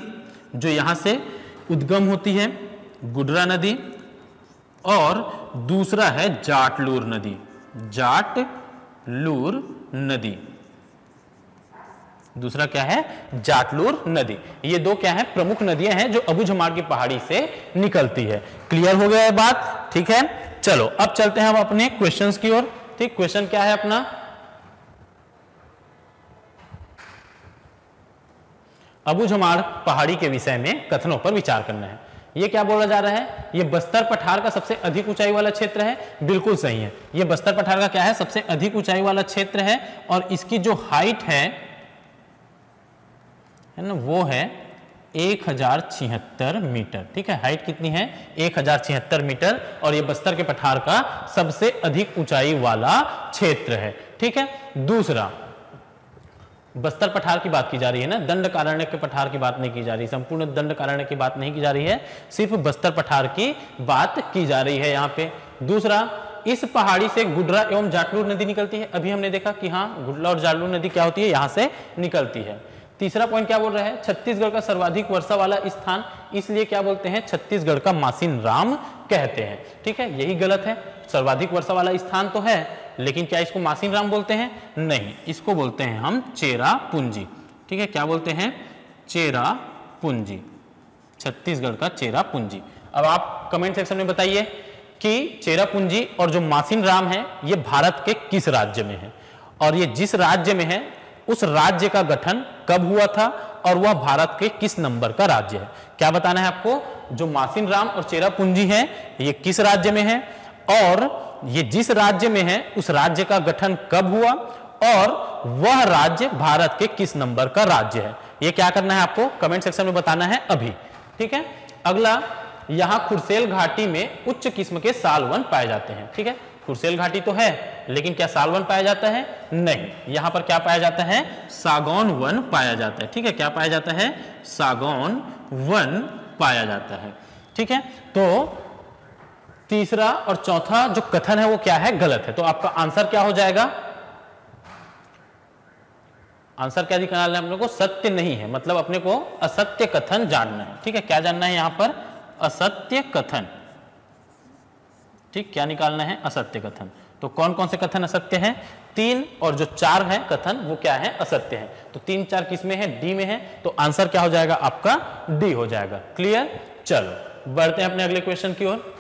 जो यहां से उद्गम होती है, गुडरा नदी, और दूसरा है जाटलूर नदी, जाटलूर नदी। दूसरा क्या है? जाटलूर नदी। ये दो क्या है? प्रमुख नदियां हैं जो अबूझमाड़ की पहाड़ी से निकलती है। क्लियर हो गया है बात? ठीक है, चलो अब चलते हैं हम अपने क्वेश्चंस की ओर। ठीक, क्वेश्चन क्या है अपना? अबूझमाड़ पहाड़ी के विषय में कथनों पर विचार करना है। ये क्या बोला जा रहा है? ये बस्तर पठार का सबसे अधिक ऊंचाई वाला क्षेत्र है, बिल्कुल सही है। ये बस्तर पठार का क्या है? सबसे अधिक ऊंचाई वाला क्षेत्र है, और इसकी जो हाइट है ना, वो है 1076 मीटर। ठीक है, हाइट कितनी है? 1076 मीटर, और ये बस्तर के पठार का सबसे अधिक ऊंचाई वाला क्षेत्र है। ठीक है, दूसरा बस्तर पठार की बात की जा रही है ना, दंडकारण्य के पठार की बात नहीं की जा रही, संपूर्ण दंडकारण्य की बात नहीं की जा रही है, सिर्फ बस्तर पठार की बात की जा रही है यहाँ पे। दूसरा, इस पहाड़ी से गुडरा एवं जाटलूर नदी निकलती है। अभी हमने देखा कि हाँ, गुडरा और जाटलूर नदी क्या होती है? यहाँ से निकलती है। तीसरा पॉइंट क्या बोल रहा है? छत्तीसगढ़ का सर्वाधिक वर्षा वाला स्थान, इसलिए क्या बोलते हैं? छत्तीसगढ़ का मासिनराम कहते हैं। ठीक है, यही गलत है। सर्वाधिक वर्षा वाला स्थान तो है, लेकिन क्या इसको मासिनराम बोलते हैं? नहीं, इसको बोलते हैं हम चेरापूंजी। ठीक है, क्या बोलते हैं? चेरापूंजी, छत्तीसगढ़ का चेरापूंजी। अब आप कमेंट सेक्शन में बताइए कि चेरापूंजी और जो मासिनराम है ये भारत के किस राज्य में है, और ये जिस राज्य में है उस राज्य का गठन कब हुआ था, और वह भारत के किस नंबर का राज्य है। क्या बताना है आपको? जो मासिनराम और चेरापूंजी है ये किस राज्य में है, और ये जिस राज्य में है उस राज्य का गठन कब हुआ, और वह राज्य भारत के किस नंबर का राज्य है। ये क्या करना है आपको? कमेंट सेक्शन में बताना है अभी। ठीक है, अगला, यहाँ खुरसेल घाटी में उच्च किस्म के सालवन पाए जाते हैं। ठीक है, खुरसेल घाटी तो है, लेकिन क्या सालवन पाया जाता है? नहीं, यहाँ पर क्या पाया जाता है? सागौन वन पाया जाता है। ठीक है, क्या पाया जाता है? सागौन वन पाया जाता है। ठीक है, तो तीसरा और चौथा जो कथन है वो क्या है? गलत है। तो आपका आंसर क्या हो जाएगा? आंसर क्या निकालना है? हम लोग को सत्य नहीं है, मतलब अपने को असत्य कथन जानना है। ठीक है, क्या जानना है यहाँ पर? असत्य कथन। ठीक, क्या निकालना है? असत्य कथन। तो कौन कौन से कथन असत्य हैं? 3 और जो 4 है कथन, वो क्या है? असत्य है। तो 3, 4 किसमें है? डी में है। तो आंसर क्या हो जाएगा आपका? डी हो जाएगा। क्लियर? चलो बढ़ते हैं अपने अगले क्वेश्चन की ओर।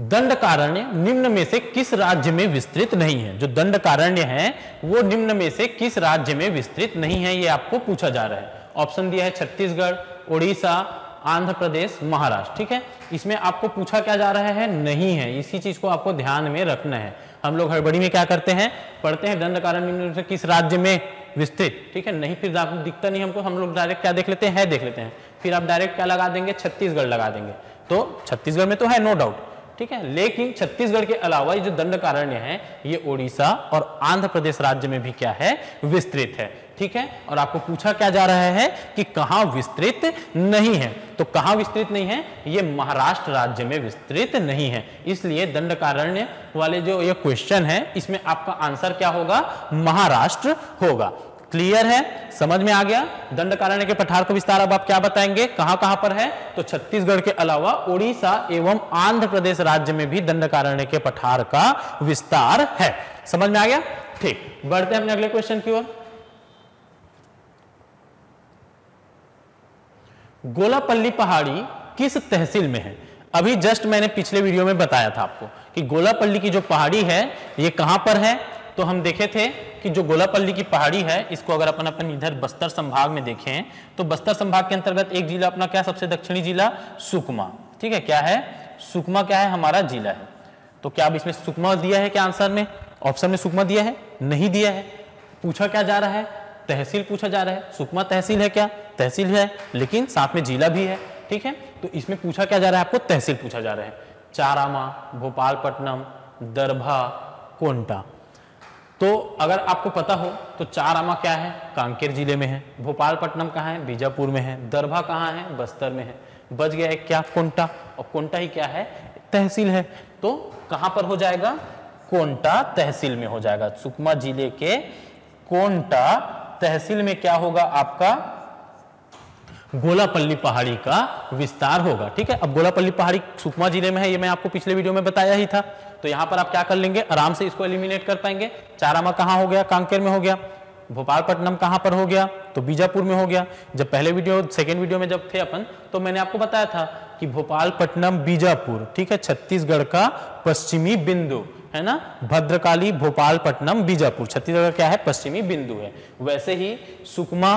दंडकारण्य निम्न में से किस राज्य में विस्तृत नहीं है? जो दंडकारण्य है वो निम्न में से किस राज्य में विस्तृत नहीं है, ये आपको पूछा जा रहा है। ऑप्शन दिया है छत्तीसगढ़, उड़ीसा, आंध्र प्रदेश, महाराष्ट्र। ठीक है, इसमें आपको पूछा क्या जा रहा है? नहीं है। इसी चीज को आपको ध्यान में रखना है। हम लोग हड़बड़ी में क्या करते हैं? पढ़ते हैं दंडकारण्य किस राज्य में विस्तृत, ठीक है, नहीं फिर दिखता नहीं हमको, हम लोग डायरेक्ट क्या देख लेते हैं? है देख लेते हैं। फिर आप डायरेक्ट क्या लगा देंगे? छत्तीसगढ़ लगा देंगे। तो छत्तीसगढ़ में तो है, नो डाउट। ठीक है, लेकिन छत्तीसगढ़ के अलावा ये जो दंडकारण्य है ये ओडिशा और आंध्र प्रदेश राज्य में भी क्या है? विस्तृत है। ठीक है, और आपको पूछा क्या जा रहा है कि कहाँ विस्तृत नहीं है? तो कहाँ विस्तृत नहीं है? ये महाराष्ट्र राज्य में विस्तृत नहीं है। इसलिए दंडकारण्य वाले जो ये क्वेश्चन है इसमें आपका आंसर क्या होगा? महाराष्ट्र होगा। क्लियर है? समझ में आ गया? दंडकारण्य के पठार का विस्तार अब आप क्या बताएंगे? कहां कहां पर है? तो छत्तीसगढ़ के अलावा ओडिशा एवं आंध्र प्रदेश राज्य में भी दंडकारण्य के पठार का विस्तार है। समझ में आ गया? ठीक, बढ़ते हैं अपने अगले क्वेश्चन की ओर। गोलापल्ली पहाड़ी किस तहसील में है? अभी जस्ट मैंने पिछले वीडियो में बताया था आपको कि गोलापल्ली की जो पहाड़ी है ये कहां पर है। तो हम देखे थे कि जो गोलापल्ली की पहाड़ी है इसको अगर अपन अपन इधर बस्तर संभाग में देखें तो बस्तर संभाग के अंतर्गत एक जिला अपना क्या सबसे दक्षिणी जिला? सुकमा। ठीक है, क्या है? सुकमा क्या है? हमारा जिला है। तो क्या अब इसमें सुकमा दिया है क्या? आंसर में ऑप्शन में सुकमा दिया है? नहीं दिया है। पूछा क्या जा रहा है? तहसील पूछा जा रहा है। सुकमा तहसील है क्या? तहसील है, लेकिन साथ में जिला भी है। ठीक है, तो इसमें पूछा क्या जा रहा है आपको? तहसील पूछा जा रहा है। चारामा, भोपालपट्टनम, दरभा, कोंटा। तो अगर आपको पता हो तो चारामा क्या है? कांकेर जिले में है। भोपालपट्टनम कहाँ है? बीजापुर में है। दरभा कहाँ है? बस्तर में है। बच गया है क्या? कोंटा, और कोंटा ही क्या है? तहसील है। तो कहाँ पर हो जाएगा? कोंटा तहसील में हो जाएगा। सुकमा जिले के कोंटा तहसील में क्या होगा आपका गोलापल्ली पहाड़ी का विस्तार होगा। ठीक है, अब गोलापल्ली पहाड़ी सुकमा जिले में है, ये मैं आपको पिछले वीडियो में बताया ही था। तो यहां पर आप क्या कर लेंगे, आराम से इसको एलिमिनेट कर पाएंगे। चारामा कहां हो गया, कांकेर में हो गया। भोपालपट्टनम कहां पर हो गया, तो बीजापुर में हो गया। जब पहले वीडियो सेकेंड वीडियो में जब थे अपन तो मैंने आपको बताया था कि भोपालपट्टनम बीजापुर, ठीक है, छत्तीसगढ़ का पश्चिमी बिंदु है ना, भद्रकाली भोपालपट्टनम बीजापुर छत्तीसगढ़ क्या है, पश्चिमी बिंदु है। वैसे ही सुकमा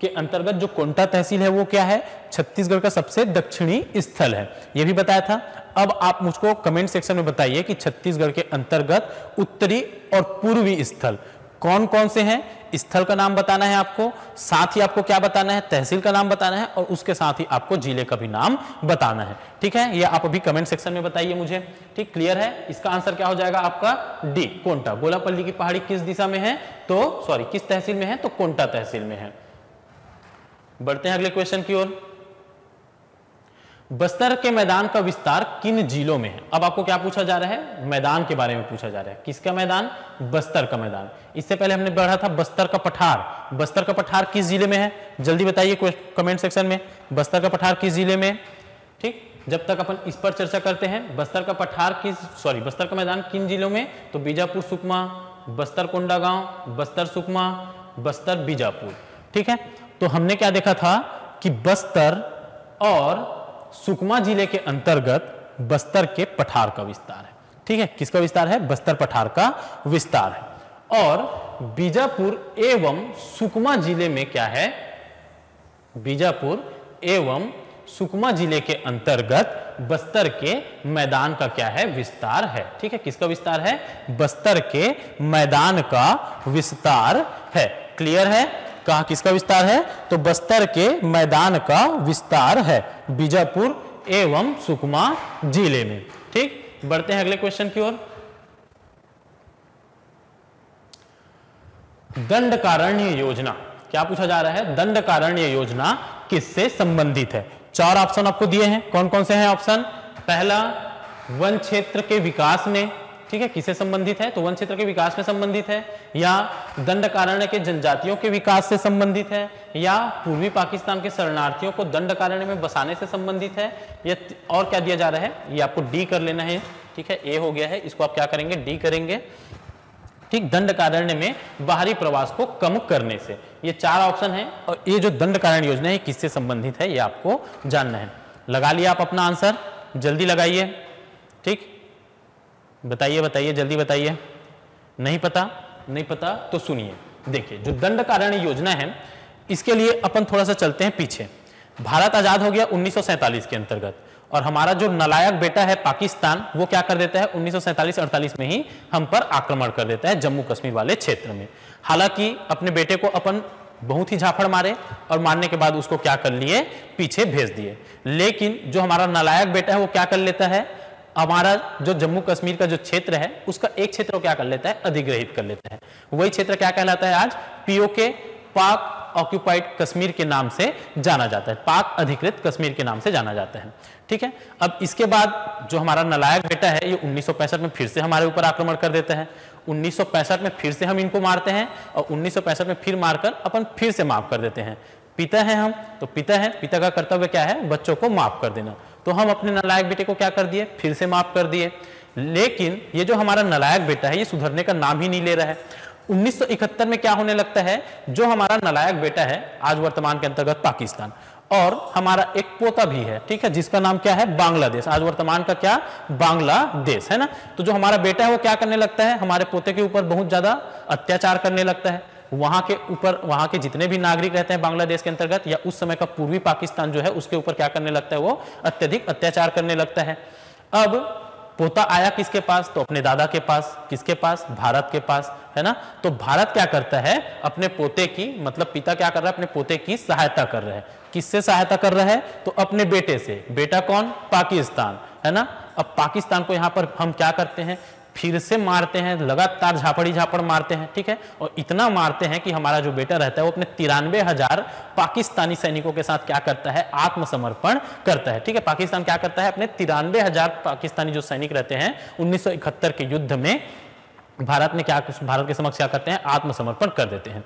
के अंतर्गत जो कोंटा तहसील है वो क्या है, छत्तीसगढ़ का सबसे दक्षिणी स्थल है, ये भी बताया था। अब आप मुझको कमेंट सेक्शन में बताइए कि छत्तीसगढ़ के अंतर्गत उत्तरी और पूर्वी स्थल कौन कौन से हैं, स्थल का नाम बताना है आपको, साथ ही आपको क्या बताना है, तहसील का नाम बताना है, और उसके साथ ही आपको जिले का भी नाम बताना है। ठीक है, ये आप अभी कमेंट सेक्शन में बताइए मुझे। ठीक, क्लियर है, इसका आंसर क्या हो जाएगा आपका डी, कोंटा। गोलापल्ली की पहाड़ी किस दिशा में है, तो सॉरी किस तहसील में है, तो कोंटा तहसील में है। बढ़ते हैं अगले क्वेश्चन की ओर। बस्तर के मैदान का विस्तार किन जिलों में है। अब आपको क्या पूछा जा रहा है, मैदान के बारे में पूछा जा रहा है। किसका मैदान, बस्तर का मैदान। इससे पहले हमने पढ़ा था बस्तर का पठार। बस्तर का पठार किस जिले में है, जल्दी बताइए कमेंट सेक्शन में, बस्तर का पठार किस जिले में। ठीक, जब तक अपन इस पर चर्चा करते हैं, बस्तर का पठार किस, सॉरी बस्तर का मैदान किन जिलों में, तो बीजापुर सुकमा, बस्तर कोंडागांव, बस्तर सुकमा, बस्तर बीजापुर। ठीक है, तो हमने क्या देखा था कि बस्तर और सुकमा जिले के अंतर्गत बस्तर के पठार का विस्तार है। ठीक है, किसका विस्तार है, बस्तर पठार का विस्तार है। और बीजापुर एवं सुकमा जिले में क्या है, बीजापुर एवं सुकमा जिले के अंतर्गत बस्तर के मैदान का क्या है, विस्तार है। ठीक है, किसका विस्तार है, बस्तर के मैदान का विस्तार है। क्लियर है, कहा किसका विस्तार है, तो बस्तर के मैदान का विस्तार है बीजापुर एवं सुकमा जिले में। ठीक, बढ़ते हैं अगले क्वेश्चन की ओर। दंडकारण्य योजना, क्या पूछा जा रहा है, दंडकारण्य योजना किससे संबंधित है। चार ऑप्शन आपको दिए हैं, कौन कौन से हैं ऑप्शन। पहला, वन क्षेत्र के विकास में, ठीक है, किससे संबंधित है, तो वन क्षेत्र के विकास में संबंधित है, या दंडकारण्य के जनजातियों के विकास से संबंधित है, या पूर्वी पाकिस्तान के शरणार्थियों को दंडकारण्य में बसाने से संबंधित है, या और क्या दिया जा रहा है, ये आपको डी कर लेना है। ठीक है, ए हो गया है, इसको आप क्या करेंगे, डी करेंगे। ठीक, दंडकारण्य में बाहरी प्रवास को कम करने से, ये चार ऑप्शन है। और ये जो दंडकारण्य योजना है किससे संबंधित है, ये आपको जानना है। लगा लिया आप अपना आंसर, जल्दी लगाइए। ठीक, बताइए बताइए जल्दी बताइए। नहीं पता, नहीं पता तो सुनिए, देखिए जो दंडकारण्य योजना है इसके लिए अपन थोड़ा सा चलते हैं पीछे। भारत आजाद हो गया 1947 के अंतर्गत, और हमारा जो नालायक बेटा है पाकिस्तान वो क्या कर देता है, 1947-48 में ही हम पर आक्रमण कर देता है जम्मू कश्मीर वाले क्षेत्र में। हालांकि अपने बेटे को अपन बहुत ही झापड़ मारे और मारने के बाद उसको क्या कर लिए, पीछे भेज दिए। लेकिन जो हमारा नालायक बेटा है वो क्या कर लेता है, हमारा जो जम्मू कश्मीर का जो क्षेत्र है उसका एक क्षेत्र क्या कर लेता है, अधिग्रहित कर लेता है। वही क्षेत्र क्या कहलाता है आज, पीओके, पाक ऑक्यूपाइड कश्मीर के नाम से जाना जाता है, पाक अधिकृत कश्मीर के नाम से जाना जाता है। ठीक है, अब इसके बाद जो हमारा नालायक बेटा है ये 1965 में फिर से हमारे ऊपर आक्रमण कर देता है। 1965 में फिर से हम इनको मारते हैं, और 1965 में फिर मारकर अपन फिर से माफ कर देते हैं। पिता है हम, तो पिता है, पिता का कर्तव्य क्या है, बच्चों को माफ कर देना। तो हम अपने नालायक बेटे को क्या कर दिए, फिर से माफ कर दिए। लेकिन ये जो हमारा नालायक बेटा है ये सुधरने का नाम ही नहीं ले रहा है। 1971 में क्या होने लगता है, जो हमारा नालायक बेटा है आज वर्तमान के अंतर्गत पाकिस्तान, और हमारा एक पोता भी है, ठीक है, जिसका नाम क्या है, बांग्लादेश, आज वर्तमान का क्या, बांग्लादेश है ना। तो जो हमारा बेटा है वो क्या करने लगता है, हमारे पोते के ऊपर बहुत ज्यादा अत्याचार करने लगता है। वहां के ऊपर, वहां के जितने भी नागरिक रहते हैं बांग्लादेश के अंतर्गत या उस समय का पूर्वी पाकिस्तान जो है उसके ऊपर क्या करने लगता है, वो अत्यधिक अत्याचार करने लगता है। अब पोता आया किसके पास, तो अपने दादा के पास, किसके पास, भारत के पास, है ना। तो भारत क्या करता है, अपने पोते की, मतलब पिता क्या कर रहा है, अपने पोते की सहायता कर रहा है। किससे सहायता कर रहा है, तो अपने बेटे से। बेटा कौन, पाकिस्तान, है ना। अब पाकिस्तान को यहाँ पर हम क्या करते हैं, फिर से मारते हैं, लगातार झापड़ी झापड़ मारते हैं, ठीक है। और इतना मारते हैं कि हमारा जो बेटा रहता है वो अपने 93,000 पाकिस्तानी सैनिकों के साथ क्या करता है, आत्मसमर्पण करता है, ठीक है। पाकिस्तान क्या करता है, अपने 93,000 पाकिस्तानी जो सैनिक रहते हैं 1971 के युद्ध में भारत के समक्ष क्या करते हैं, आत्मसमर्पण कर देते हैं।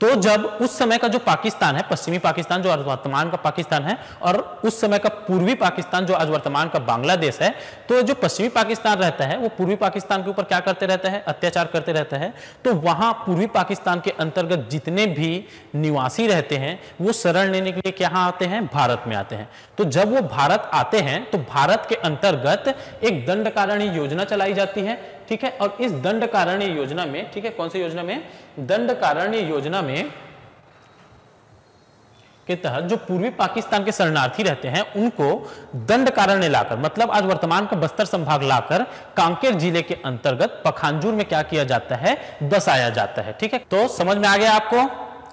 तो जब उस समय का जो पाकिस्तान है, पश्चिमी पाकिस्तान जो आज वर्तमान का पाकिस्तान है, और उस समय का पूर्वी पाकिस्तान जो आज वर्तमान का बांग्लादेश है, तो जो पश्चिमी पाकिस्तान रहता है वो पूर्वी पाकिस्तान के ऊपर क्या करते रहता है, अत्याचार करते रहता है। तो वहाँ पूर्वी पाकिस्तान के अंतर्गत जितने भी निवासी रहते हैं वो शरण लेने के लिए क्या आते हैं, भारत में आते हैं। तो जब वो भारत आते हैं तो भारत के अंतर्गत एक दंडकारण्य योजना चलाई जाती है, ठीक है। और इस दंडकारण्य योजना में, ठीक है, कौन सी योजना में, दंडकारण्य योजना में के तहत जो पूर्वी पाकिस्तान के शरणार्थी रहते हैं उनको दंडकारण्य लाकर, मतलब आज वर्तमान का बस्तर संभाग लाकर कांकेर जिले के अंतर्गत पखांजूर में क्या किया जाता है, बसाया जाता है, ठीक है। तो समझ में आ गया आपको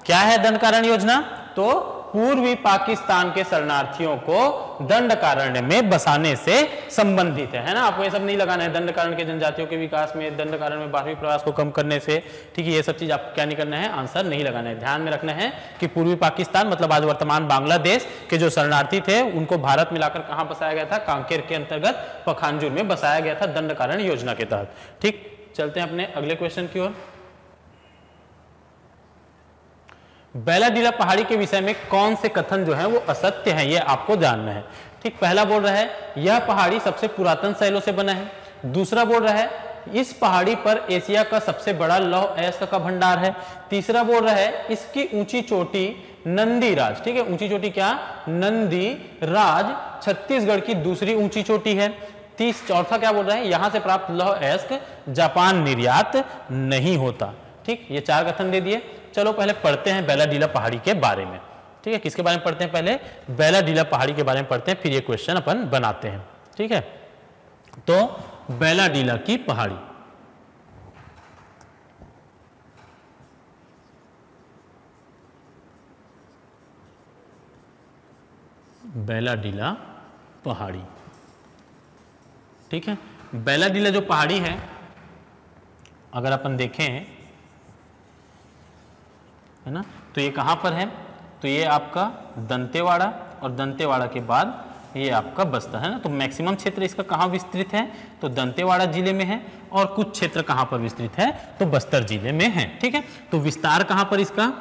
क्या है दंडकारण्य योजना। तो पूर्वी पाकिस्तान के शरणार्थियों को दंडकारण्य में बसाने से संबंधित है ना। आपको ये सब नहीं लगाना है, दंडकारण्य के जनजातियों के विकास में, दंडकारण्य में बाहरी प्रवास को कम करने से, ठीक है, ये सब चीज आपको क्या नहीं करना है, आंसर नहीं लगाना है। ध्यान में रखना है कि पूर्वी पाकिस्तान मतलब आज वर्तमान बांग्लादेश के जो शरणार्थी थे उनको भारत में लाकर कहाँ बसाया गया था, कांकेर के अंतर्गत पखांजूर में बसाया गया था दंडकारण्य योजना के तहत, ठीक। चलते हैं अपने अगले क्वेश्चन की ओर। बैलाडीला पहाड़ी के विषय में कौन से कथन जो है वो असत्य है, यह आपको जानना है, ठीक। पहला बोल रहा है यह पहाड़ी सबसे पुरातन शैलों से बना है। दूसरा बोल रहा है इस पहाड़ी पर एशिया का सबसे बड़ा लौह अयस्क का भंडार है। तीसरा बोल रहा है इसकी ऊंची चोटी नंदीराज, ठीक है, ऊंची चोटी क्या, नंदीराज छत्तीसगढ़ की दूसरी ऊंची चोटी है। चौथा क्या बोल रहा है, यहां से प्राप्त लौह अयस्क जापान निर्यात नहीं होता, ठीक। ये चार कथन दे दिए। चलो पहले पढ़ते हैं बैलाडीला पहाड़ी के बारे में, ठीक है। किसके बारे में पढ़ते हैं, पहले बैलाडीला पहाड़ी के बारे में पढ़ते हैं, फिर ये क्वेश्चन अपन बनाते हैं, ठीक है। तो बैलाडीला की पहाड़ी, बैलाडीला पहाड़ी, ठीक है। बैलाडीला जो पहाड़ी है अगर अपन देखें, है ना, तो ये कहाँ पर है, तो ये आपका दंतेवाड़ा, और दंतेवाड़ा के बाद ये आपका बस्तर, है ना। तो मैक्सिमम क्षेत्र इसका कहाँ विस्तृत है, तो दंतेवाड़ा जिले में है, और कुछ क्षेत्र कहाँ पर विस्तृत है, तो बस्तर जिले में है, ठीक है। तो विस्तार कहाँ पर इसका,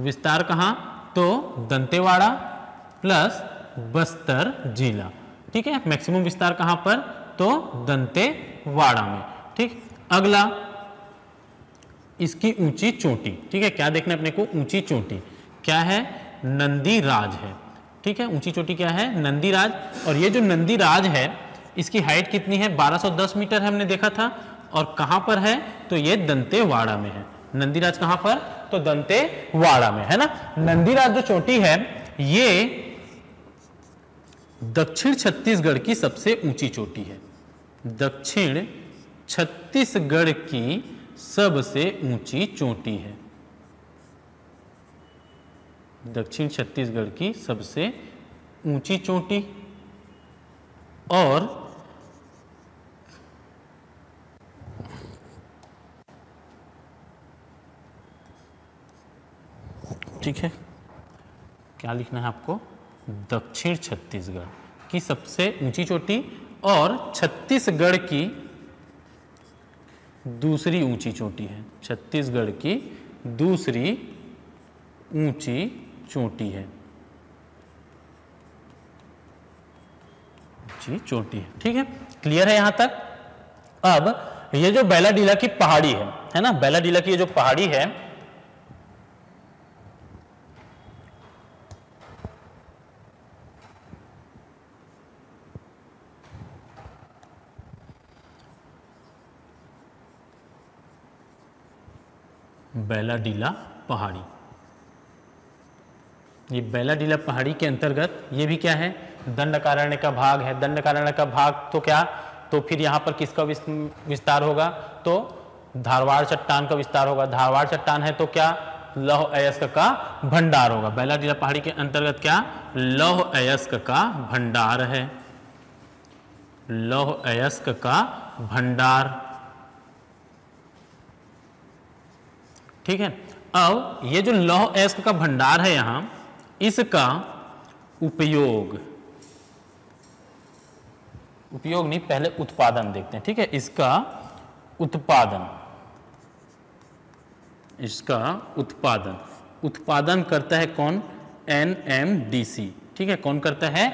विस्तार कहाँ, तो दंतेवाड़ा प्लस बस्तर जिला, ठीक है। मैक्सिमम विस्तार कहाँ पर, तो दंतेवाड़ा में, ठीक। अगला इसकी ऊंची चोटी, ठीक है, क्या देखना अपने को, ऊंची चोटी क्या है, नंदीराज है, ठीक है। ऊंची चोटी क्या है, नंदीराज। और ये जो नंदीराज है इसकी हाइट कितनी है, 1210 मीटर है, हमने देखा था। और कहाँ पर है, तो ये दंतेवाड़ा में है। नंदीराज कहाँ पर, तो दंतेवाड़ा में है ना। नंदीराज जो चोटी है ये दक्षिण छत्तीसगढ़ की सबसे ऊंची चोटी है, दक्षिण छत्तीसगढ़ की सबसे ऊंची चोटी है, दक्षिण छत्तीसगढ़ की सबसे ऊंची चोटी। और ठीक है, क्या लिखना है आपको, दक्षिण छत्तीसगढ़ की सबसे ऊंची चोटी और छत्तीसगढ़ की दूसरी ऊंची चोटी है, छत्तीसगढ़ की दूसरी ऊंची चोटी है, ऊंची चोटी है, ठीक है। क्लियर है यहां तक। अब ये जो बैलाडीला की पहाड़ी है ना, बैलाडीला की ये जो पहाड़ी है, बैलाडीला पहाड़ी, ये बैलाडीला पहाड़ी के अंतर्गत ये भी क्या है, दंडकारण्य का भाग है। दंडकारण्य का भाग तो क्या, तो फिर यहाँ पर किसका विस्तार होगा, तो धारवाड़ चट्टान का विस्तार होगा। धारवाड़ चट्टान है तो क्या, लौह अयस्क का भंडार होगा। बैलाडीला पहाड़ी के अंतर्गत क्या, लौह अयस्क का भंडार है, लौह अयस्क का भंडार। ठीक है, अब ये जो लौह अयस्क का भंडार है यहां, इसका उपयोग नहीं, पहले उत्पादन देखते हैं। ठीक है, इसका उत्पादन करता है कौन? NMDC। ठीक है, कौन करता है?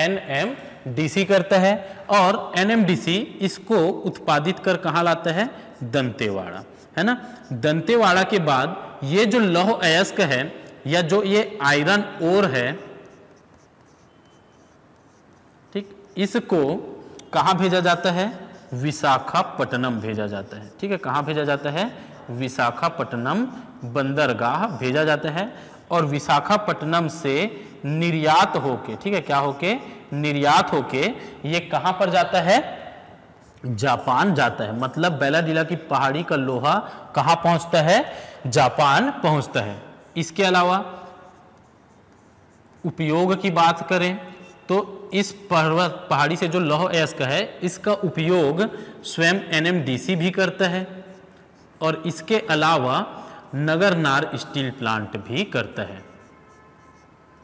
NMDC करता है। और NMDC इसको उत्पादित कर कहाँ लाता है? दंतेवाड़ा, है ना। दंतेवाड़ा के बाद ये जो लौह अयस्क है या जो ये आयरन ओर है, ठीक, इसको कहाँ भेजा जाता है? विशाखापट्टनम भेजा जाता है। ठीक है, कहाँ भेजा जाता है? विशाखापट्टनम बंदरगाह भेजा जाता है। और विशाखापट्टनम से निर्यात होके, ठीक है, क्या होके? निर्यात होके ये कहाँ पर जाता है? जापान जाता है। मतलब बैलाडीला की पहाड़ी का लोहा कहाँ पहुँचता है? जापान पहुँचता है। इसके अलावा उपयोग की बात करें तो इस पर्वत पहाड़ी से जो लौह अयस्क है, इसका उपयोग स्वयं NMDC भी करता है और इसके अलावा नगरनार स्टील प्लांट भी करता है।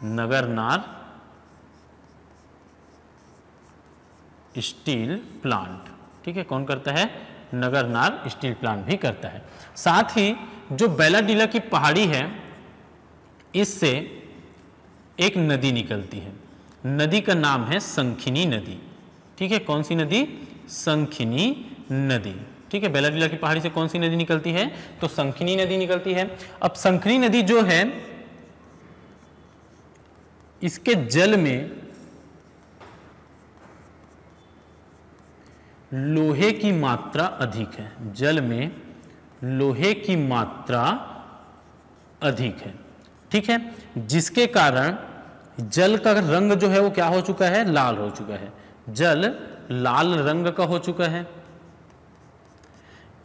नगरनार स्टील प्लांट, ठीक है, कौन करता है? नगरनार स्टील प्लांट भी करता है। साथ ही जो बैलाडीला की पहाड़ी है, इससे एक नदी निकलती है। नदी का नाम है संखिनी नदी। ठीक है, कौन सी नदी? संखिनी नदी। ठीक है, बैलाडीला की पहाड़ी से कौन सी नदी निकलती है? तो संखिनी नदी निकलती है। अब संखिनी नदी जो है, इसके जल में लोहे की मात्रा अधिक है। जल में लोहे की मात्रा अधिक है। ठीक है, जिसके कारण जल का रंग जो है वो क्या हो चुका है? लाल हो चुका है। जल लाल रंग का हो चुका है।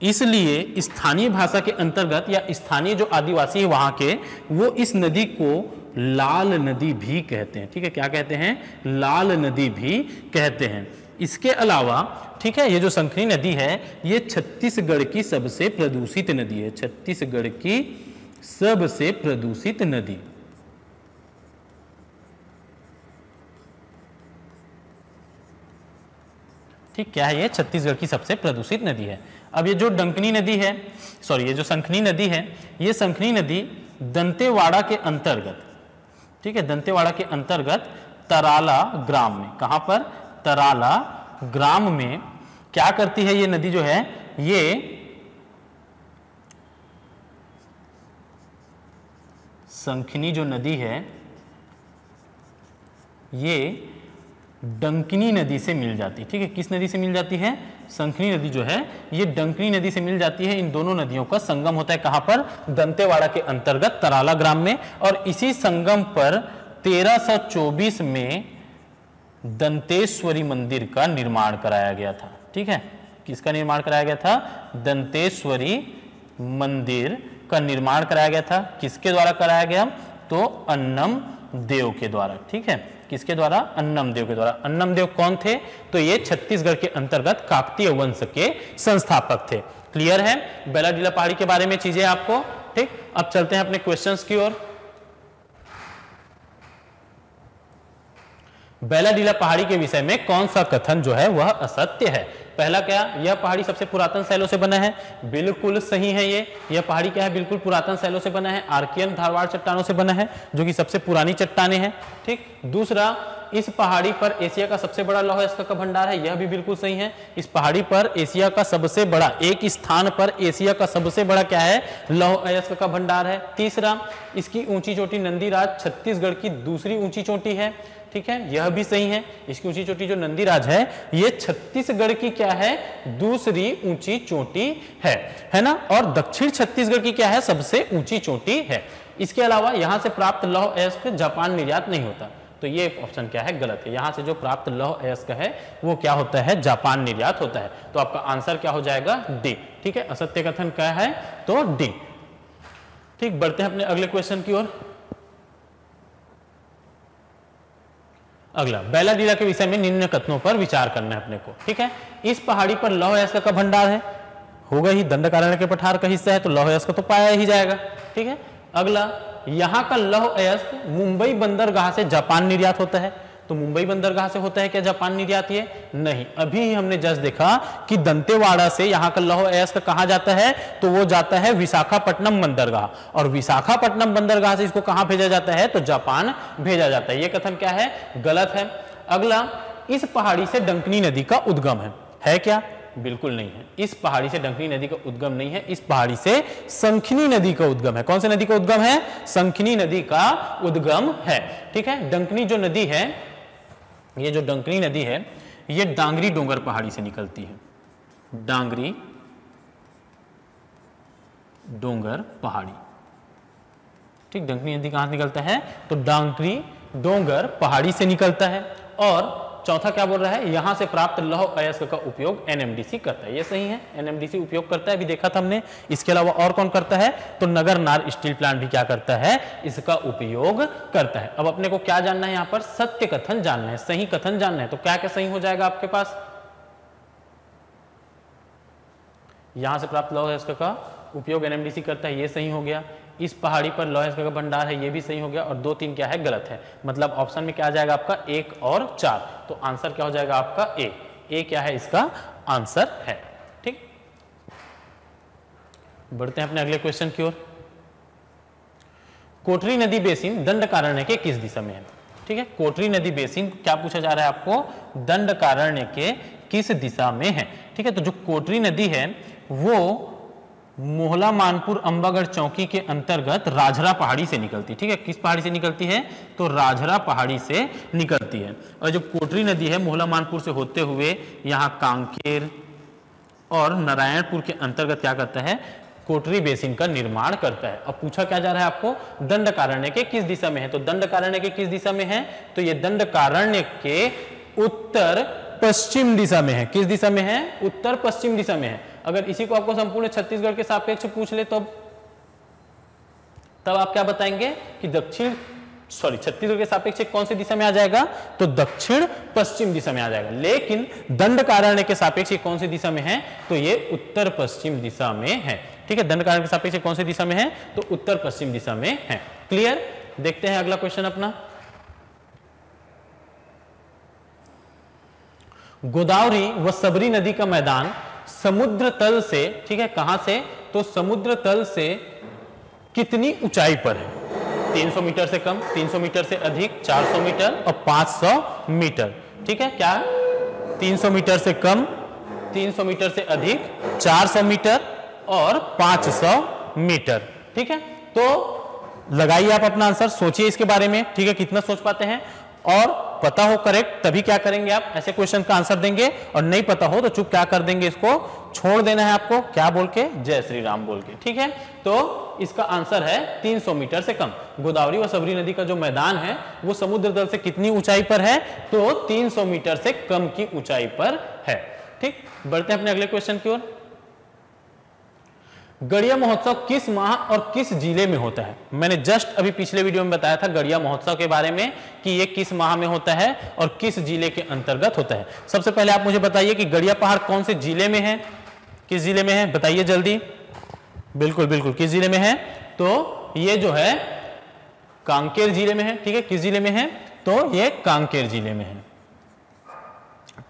इसलिए स्थानीय भाषा के अंतर्गत या स्थानीय जो आदिवासी है वहाँ के, वो इस नदी को लाल नदी भी कहते हैं। ठीक है, क्या कहते हैं? लाल नदी भी कहते हैं। इसके अलावा, ठीक है, ये जो संखनी नदी है, ये छत्तीसगढ़ की सबसे प्रदूषित नदी है। छत्तीसगढ़ की सबसे प्रदूषित नदी। ठीक, क्या है ये? छत्तीसगढ़ की सबसे प्रदूषित नदी है। अब ये जो संखनी नदी है, ये संखनी नदी दंतेवाड़ा के अंतर्गत, ठीक है, दंतेवाड़ा के अंतर्गत तराला ग्राम में, कहाँ पर? तराला ग्राम में क्या करती है ये नदी जो है? ये संखनी जो नदी है, ये डंकनी नदी से मिल जाती है। ठीक है, किस नदी से मिल जाती है? संखनी नदी जो है ये डंकनी नदी से मिल जाती है। इन दोनों नदियों का संगम होता है कहाँ पर? दंतेवाड़ा के अंतर्गत तराला ग्राम में। और इसी संगम पर 1324 में दंतेश्वरी मंदिर का निर्माण कराया गया था। ठीक है, किसका निर्माण कराया गया था? दंतेश्वरी मंदिर का निर्माण कराया गया था। किसके द्वारा कराया गया? तो अन्नम देव के द्वारा। ठीक है, किसके द्वारा? अन्नम देव के द्वारा। अन्नम देव कौन थे? तो ये छत्तीसगढ़ के अंतर्गत काकतीय वंश के संस्थापक थे। क्लियर है बैलाडीला पहाड़ी के बारे में चीजें आपको? ठीक, अब चलते हैं अपने क्वेश्चंस की ओर। बैलाडीला पहाड़ी के विषय में कौन सा कथन जो है वह असत्य है? पहला क्या? यह पहाड़ी सबसे पुरातन शैलों से बना है। बिल्कुल सही है ये। यह पहाड़ी क्या है? बिल्कुल पुरातन शैलों से बना है। आर्कियन धारवाड़ चट्टानों से बना है, जो कि सबसे पुरानी चट्टाने हैं। ठीक, दूसरा, इस पहाड़ी पर एशिया का सबसे बड़ा लौह अयस्क का भंडार है। यह भी बिल्कुल सही है। इस पहाड़ी पर एशिया का सबसे बड़ा, एक स्थान पर एशिया का सबसे बड़ा क्या है? लौह अयस्क का भंडार है। तीसरा, इसकी ऊंची चोटी नंदीराज छत्तीसगढ़ की दूसरी ऊंची चोटी है। ठीक है, यह भी सही है। इसकी ऊंची चोटी जो नंदीराज है, ये छत्तीसगढ़ की क्या है? दूसरी ऊंची चोटी है, है ना। और दक्षिण छत्तीसगढ़ की क्या है? सबसे ऊंची चोटी है। इसके अलावा यहां से प्राप्त लौह अयस्क जापान निर्यात नहीं होता। तो ये ऑप्शन क्या है? गलत है। यहां से जो प्राप्त लौह अयस्क है वो क्या होता है? जापान निर्यात होता है। तो आपका आंसर क्या हो जाएगा? डी। ठीक है, असत्य कथन क्या है? तो डी। ठीक, बढ़ते हैं अपने अगले क्वेश्चन की ओर। अगला बैलाडीला के विषय में निम्न कथनों पर विचार करना है अपने को, ठीक है। इस पहाड़ी पर लौह अयस्क का भंडार है, होगा ही, दंडकारण्य के पठार का हिस्सा है तो लौह अयस्क तो पाया ही जाएगा, ठीक है। अगला, यहाँ का लौह अयस्क मुंबई बंदरगाह से जापान निर्यात होता है, तो मुंबई बंदरगाह से होता है क्या जापान निर्यात? ये नहीं। अभी ही हमने जस्ट देखा कि दंतेवाड़ा से यहाँ का लौह अयस्क कहाँ जाता है, तो वो जाता है विशाखापट्टनम बंदरगाह, और विशाखापट्टनम बंदरगाह से इसको कहाँ भेजा जाता है तो जापान भेजा जाता है। ये कथन क्या है? गलत है। अगला, इस पहाड़ी से डंकनी नदी का उद्गम है क्या? बिल्कुल नहीं है। इस पहाड़ी से डंकनी नदी का उद्गम नहीं है, इस पहाड़ी से संखिनी नदी का उद्गम है। कौन से नदी का उद्गम है? संखिनी नदी का उद्गम है, ठीक है। डंकनी जो नदी है, ये जो डंकनी नदी है, ये डांगरी डोंगर पहाड़ी से निकलती है, डांगरी डोंगर पहाड़ी, ठीक। डंकनी नदी कहां से निकलता है तो डांगरी डोंगर पहाड़ी से निकलता है। और चौथा क्या बोल रहा है? यहां से प्राप्त लौह अयस्क का उपयोग एनएमडीसी करता है। ये सही है, एनएमडीसी उपयोग करता है, अभी देखा था हमने। इसके अलावा और कौन करता है तो नगरनार स्टील प्लांट भी क्या करता है? इसका उपयोग करता है। अब अपने को क्या जानना है? यहां पर सत्य कथन जानना है, सही कथन जानना है। तो क्या क्या सही हो जाएगा आपके पास? यहां से प्राप्त लौह अयस्क का उपयोग एनएमडीसी करता है, ये सही हो गया। इस पहाड़ी पर लौह अयस्क का भंडार है, ये भी सही हो गया। और 2, 3 क्या है? गलत है। मतलब ऑप्शन में क्या आ जाएगा आपका? 1 और 4। तो आंसर क्या हो जाएगा आपका? ए क्या है इसका आंसर है, ठीक। बढ़ते हैं अपने अगले क्वेश्चन की ओर। कोटरी नदी बेसिन दंडकारण्य के किस दिशा में है? ठीक है, कोटरी नदी बेसिन क्या पूछा जा रहा है आपको? दंडकारण्य के किस दिशा में है, ठीक है। तो जो कोटरी नदी है वो मोहला मानपुर अंबागढ़ चौकी के अंतर्गत राजहरा पहाड़ी से निकलती है, ठीक है। किस पहाड़ी से निकलती है तो राजहरा पहाड़ी से निकलती है। और जो कोटरी नदी है मोहला मानपुर से होते हुए यहाँ कांकेर और नारायणपुर के अंतर्गत क्या करता है? कोटरी बेसिन का निर्माण करता है। अब पूछा क्या जा रहा है आपको? दंडकारण्य के किस दिशा में है? तो दंडकारण्य के किस दिशा में है तो ये दंडकारण्य के उत्तर पश्चिम दिशा में है। किस दिशा में है? उत्तर पश्चिम दिशा में है। अगर इसी को आपको संपूर्ण छत्तीसगढ़ के सापेक्ष पूछ ले तो तब आप क्या बताएंगे कि छत्तीसगढ़ के सापेक्ष कौन सी दिशा में आ जाएगा तो दक्षिण पश्चिम दिशा में आ जाएगा। लेकिन दंडकारण्य के सापेक्ष कौन सी दिशा में है तो ये उत्तर पश्चिम दिशा में है, ठीक है। दंडकारण्य के सापेक्ष कौन सी दिशा में है तो उत्तर पश्चिम दिशा में है। क्लियर? देखते हैं अगला क्वेश्चन अपना। गोदावरी व सबरी नदी का मैदान समुद्र तल से, ठीक है, कहां से तो समुद्र तल से कितनी ऊंचाई पर है? 300 मीटर से कम, 300 मीटर से अधिक, 400 मीटर और 500 मीटर, ठीक है। क्या? 300 मीटर से कम, 300 मीटर से अधिक, 400 मीटर और 500 मीटर, ठीक है। तो लगाइए आप अपना आंसर, सोचिए इसके बारे में, ठीक है, कितना सोच पाते हैं। और पता हो करेक्ट तभी क्या करेंगे आप? ऐसे क्वेश्चन का आंसर देंगे। और नहीं पता हो तो चुप क्या कर देंगे? इसको छोड़ देना है आपको। क्या बोल के? जय श्री राम बोल के, ठीक है। तो इसका आंसर है 300 मीटर से कम। गोदावरी और सबरी नदी का जो मैदान है वो समुद्र तल से कितनी ऊंचाई पर है तो 300 मीटर से कम की ऊंचाई पर है, ठीक। बढ़ते हैं अपने अगले क्वेश्चन की ओर। गड़िया महोत्सव किस माह और किस जिले में होता है? मैंने जस्ट अभी पिछले वीडियो में बताया था गड़िया महोत्सव के बारे में कि ये किस माह में होता है और किस जिले के अंतर्गत होता है। सबसे पहले आप मुझे बताइए कि गड़िया पहाड़ कौन से जिले में है? किस जिले में है बताइए जल्दी। बिल्कुल बिल्कुल, किस जिले में है तो ये जो है कांकेर जिले में है, ठीक है। किस जिले में है तो ये कांकेर जिले में है,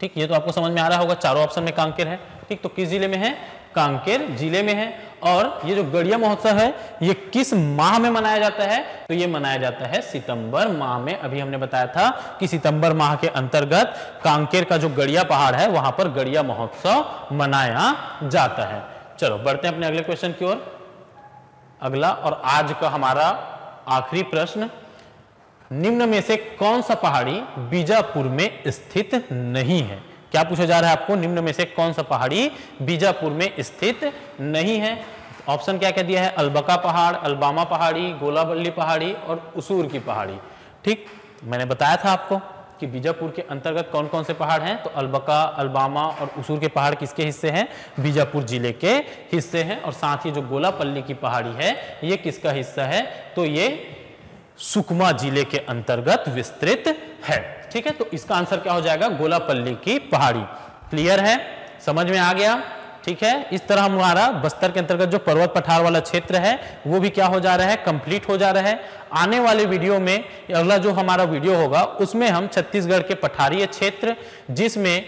ठीक। ये तो आपको समझ में आ रहा होगा, चारों ऑप्शन में कांकेर है, ठीक। तो किस जिले में है? कांकेर जिले में है। और ये जो गड़िया महोत्सव है ये किस माह में मनाया जाता है तो ये मनाया जाता है सितंबर माह में। अभी हमने बताया था कि सितंबर माह के अंतर्गत कांकेर का जो गड़िया पहाड़ है वहां पर गड़िया महोत्सव मनाया जाता है। चलो बढ़ते हैं अपने अगले क्वेश्चन की ओर। अगला और आज का हमारा आखिरी प्रश्न, निम्न में से कौन सा पहाड़ी बीजापुर में स्थित नहीं है? क्या पूछा जा रहा है आपको? निम्न में से कौन सा पहाड़ी बीजापुर में स्थित नहीं है? ऑप्शन क्या क्या दिया है? अलबका पहाड़, अलबामा पहाड़ी, गोलापल्ली पहाड़ी और उसूर की पहाड़ी, ठीक। मैंने बताया था आपको कि बीजापुर के अंतर्गत कौन कौन से पहाड़ हैं तो अलबका, अलबामा और उसूर के पहाड़ किसके हिस्से हैं? बीजापुर जिले के हिस्से हैं। और साथ ही जो गोलापल्ली की पहाड़ी है ये किसका हिस्सा है तो ये सुकमा जिले के अंतर्गत विस्तृत है। ठीक है, तो इसका आंसर क्या हो जाएगा? गोलापल्ली की पहाड़ी। क्लियर है, समझ में आ गया? ठीक है, इस तरह हमारा बस्तर के अंतर्गत जो पर्वत पठार वाला क्षेत्र है वो भी क्या हो जा रहा है? कंप्लीट हो जा रहा है। आने वाले वीडियो में, अगला जो हमारा वीडियो होगा उसमें हम छत्तीसगढ़ के पठारीय क्षेत्र, जिसमें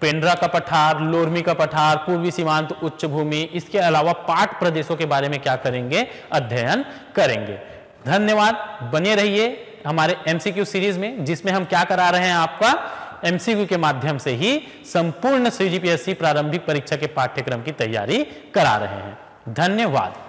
पेंड्रा का पठार, लोरमी का पठार, पूर्वी सीमांत, उच्च भूमि, इसके अलावा पाट प्रदेशों के बारे में क्या करेंगे? अध्ययन करेंगे। धन्यवाद, बने रहिए हमारे एमसीक्यू सीरीज में, जिसमें हम क्या करा रहे हैं? आपका एमसीक्यू के माध्यम से ही संपूर्ण सीजीपीएससी प्रारंभिक परीक्षा के पाठ्यक्रम की तैयारी करा रहे हैं। धन्यवाद।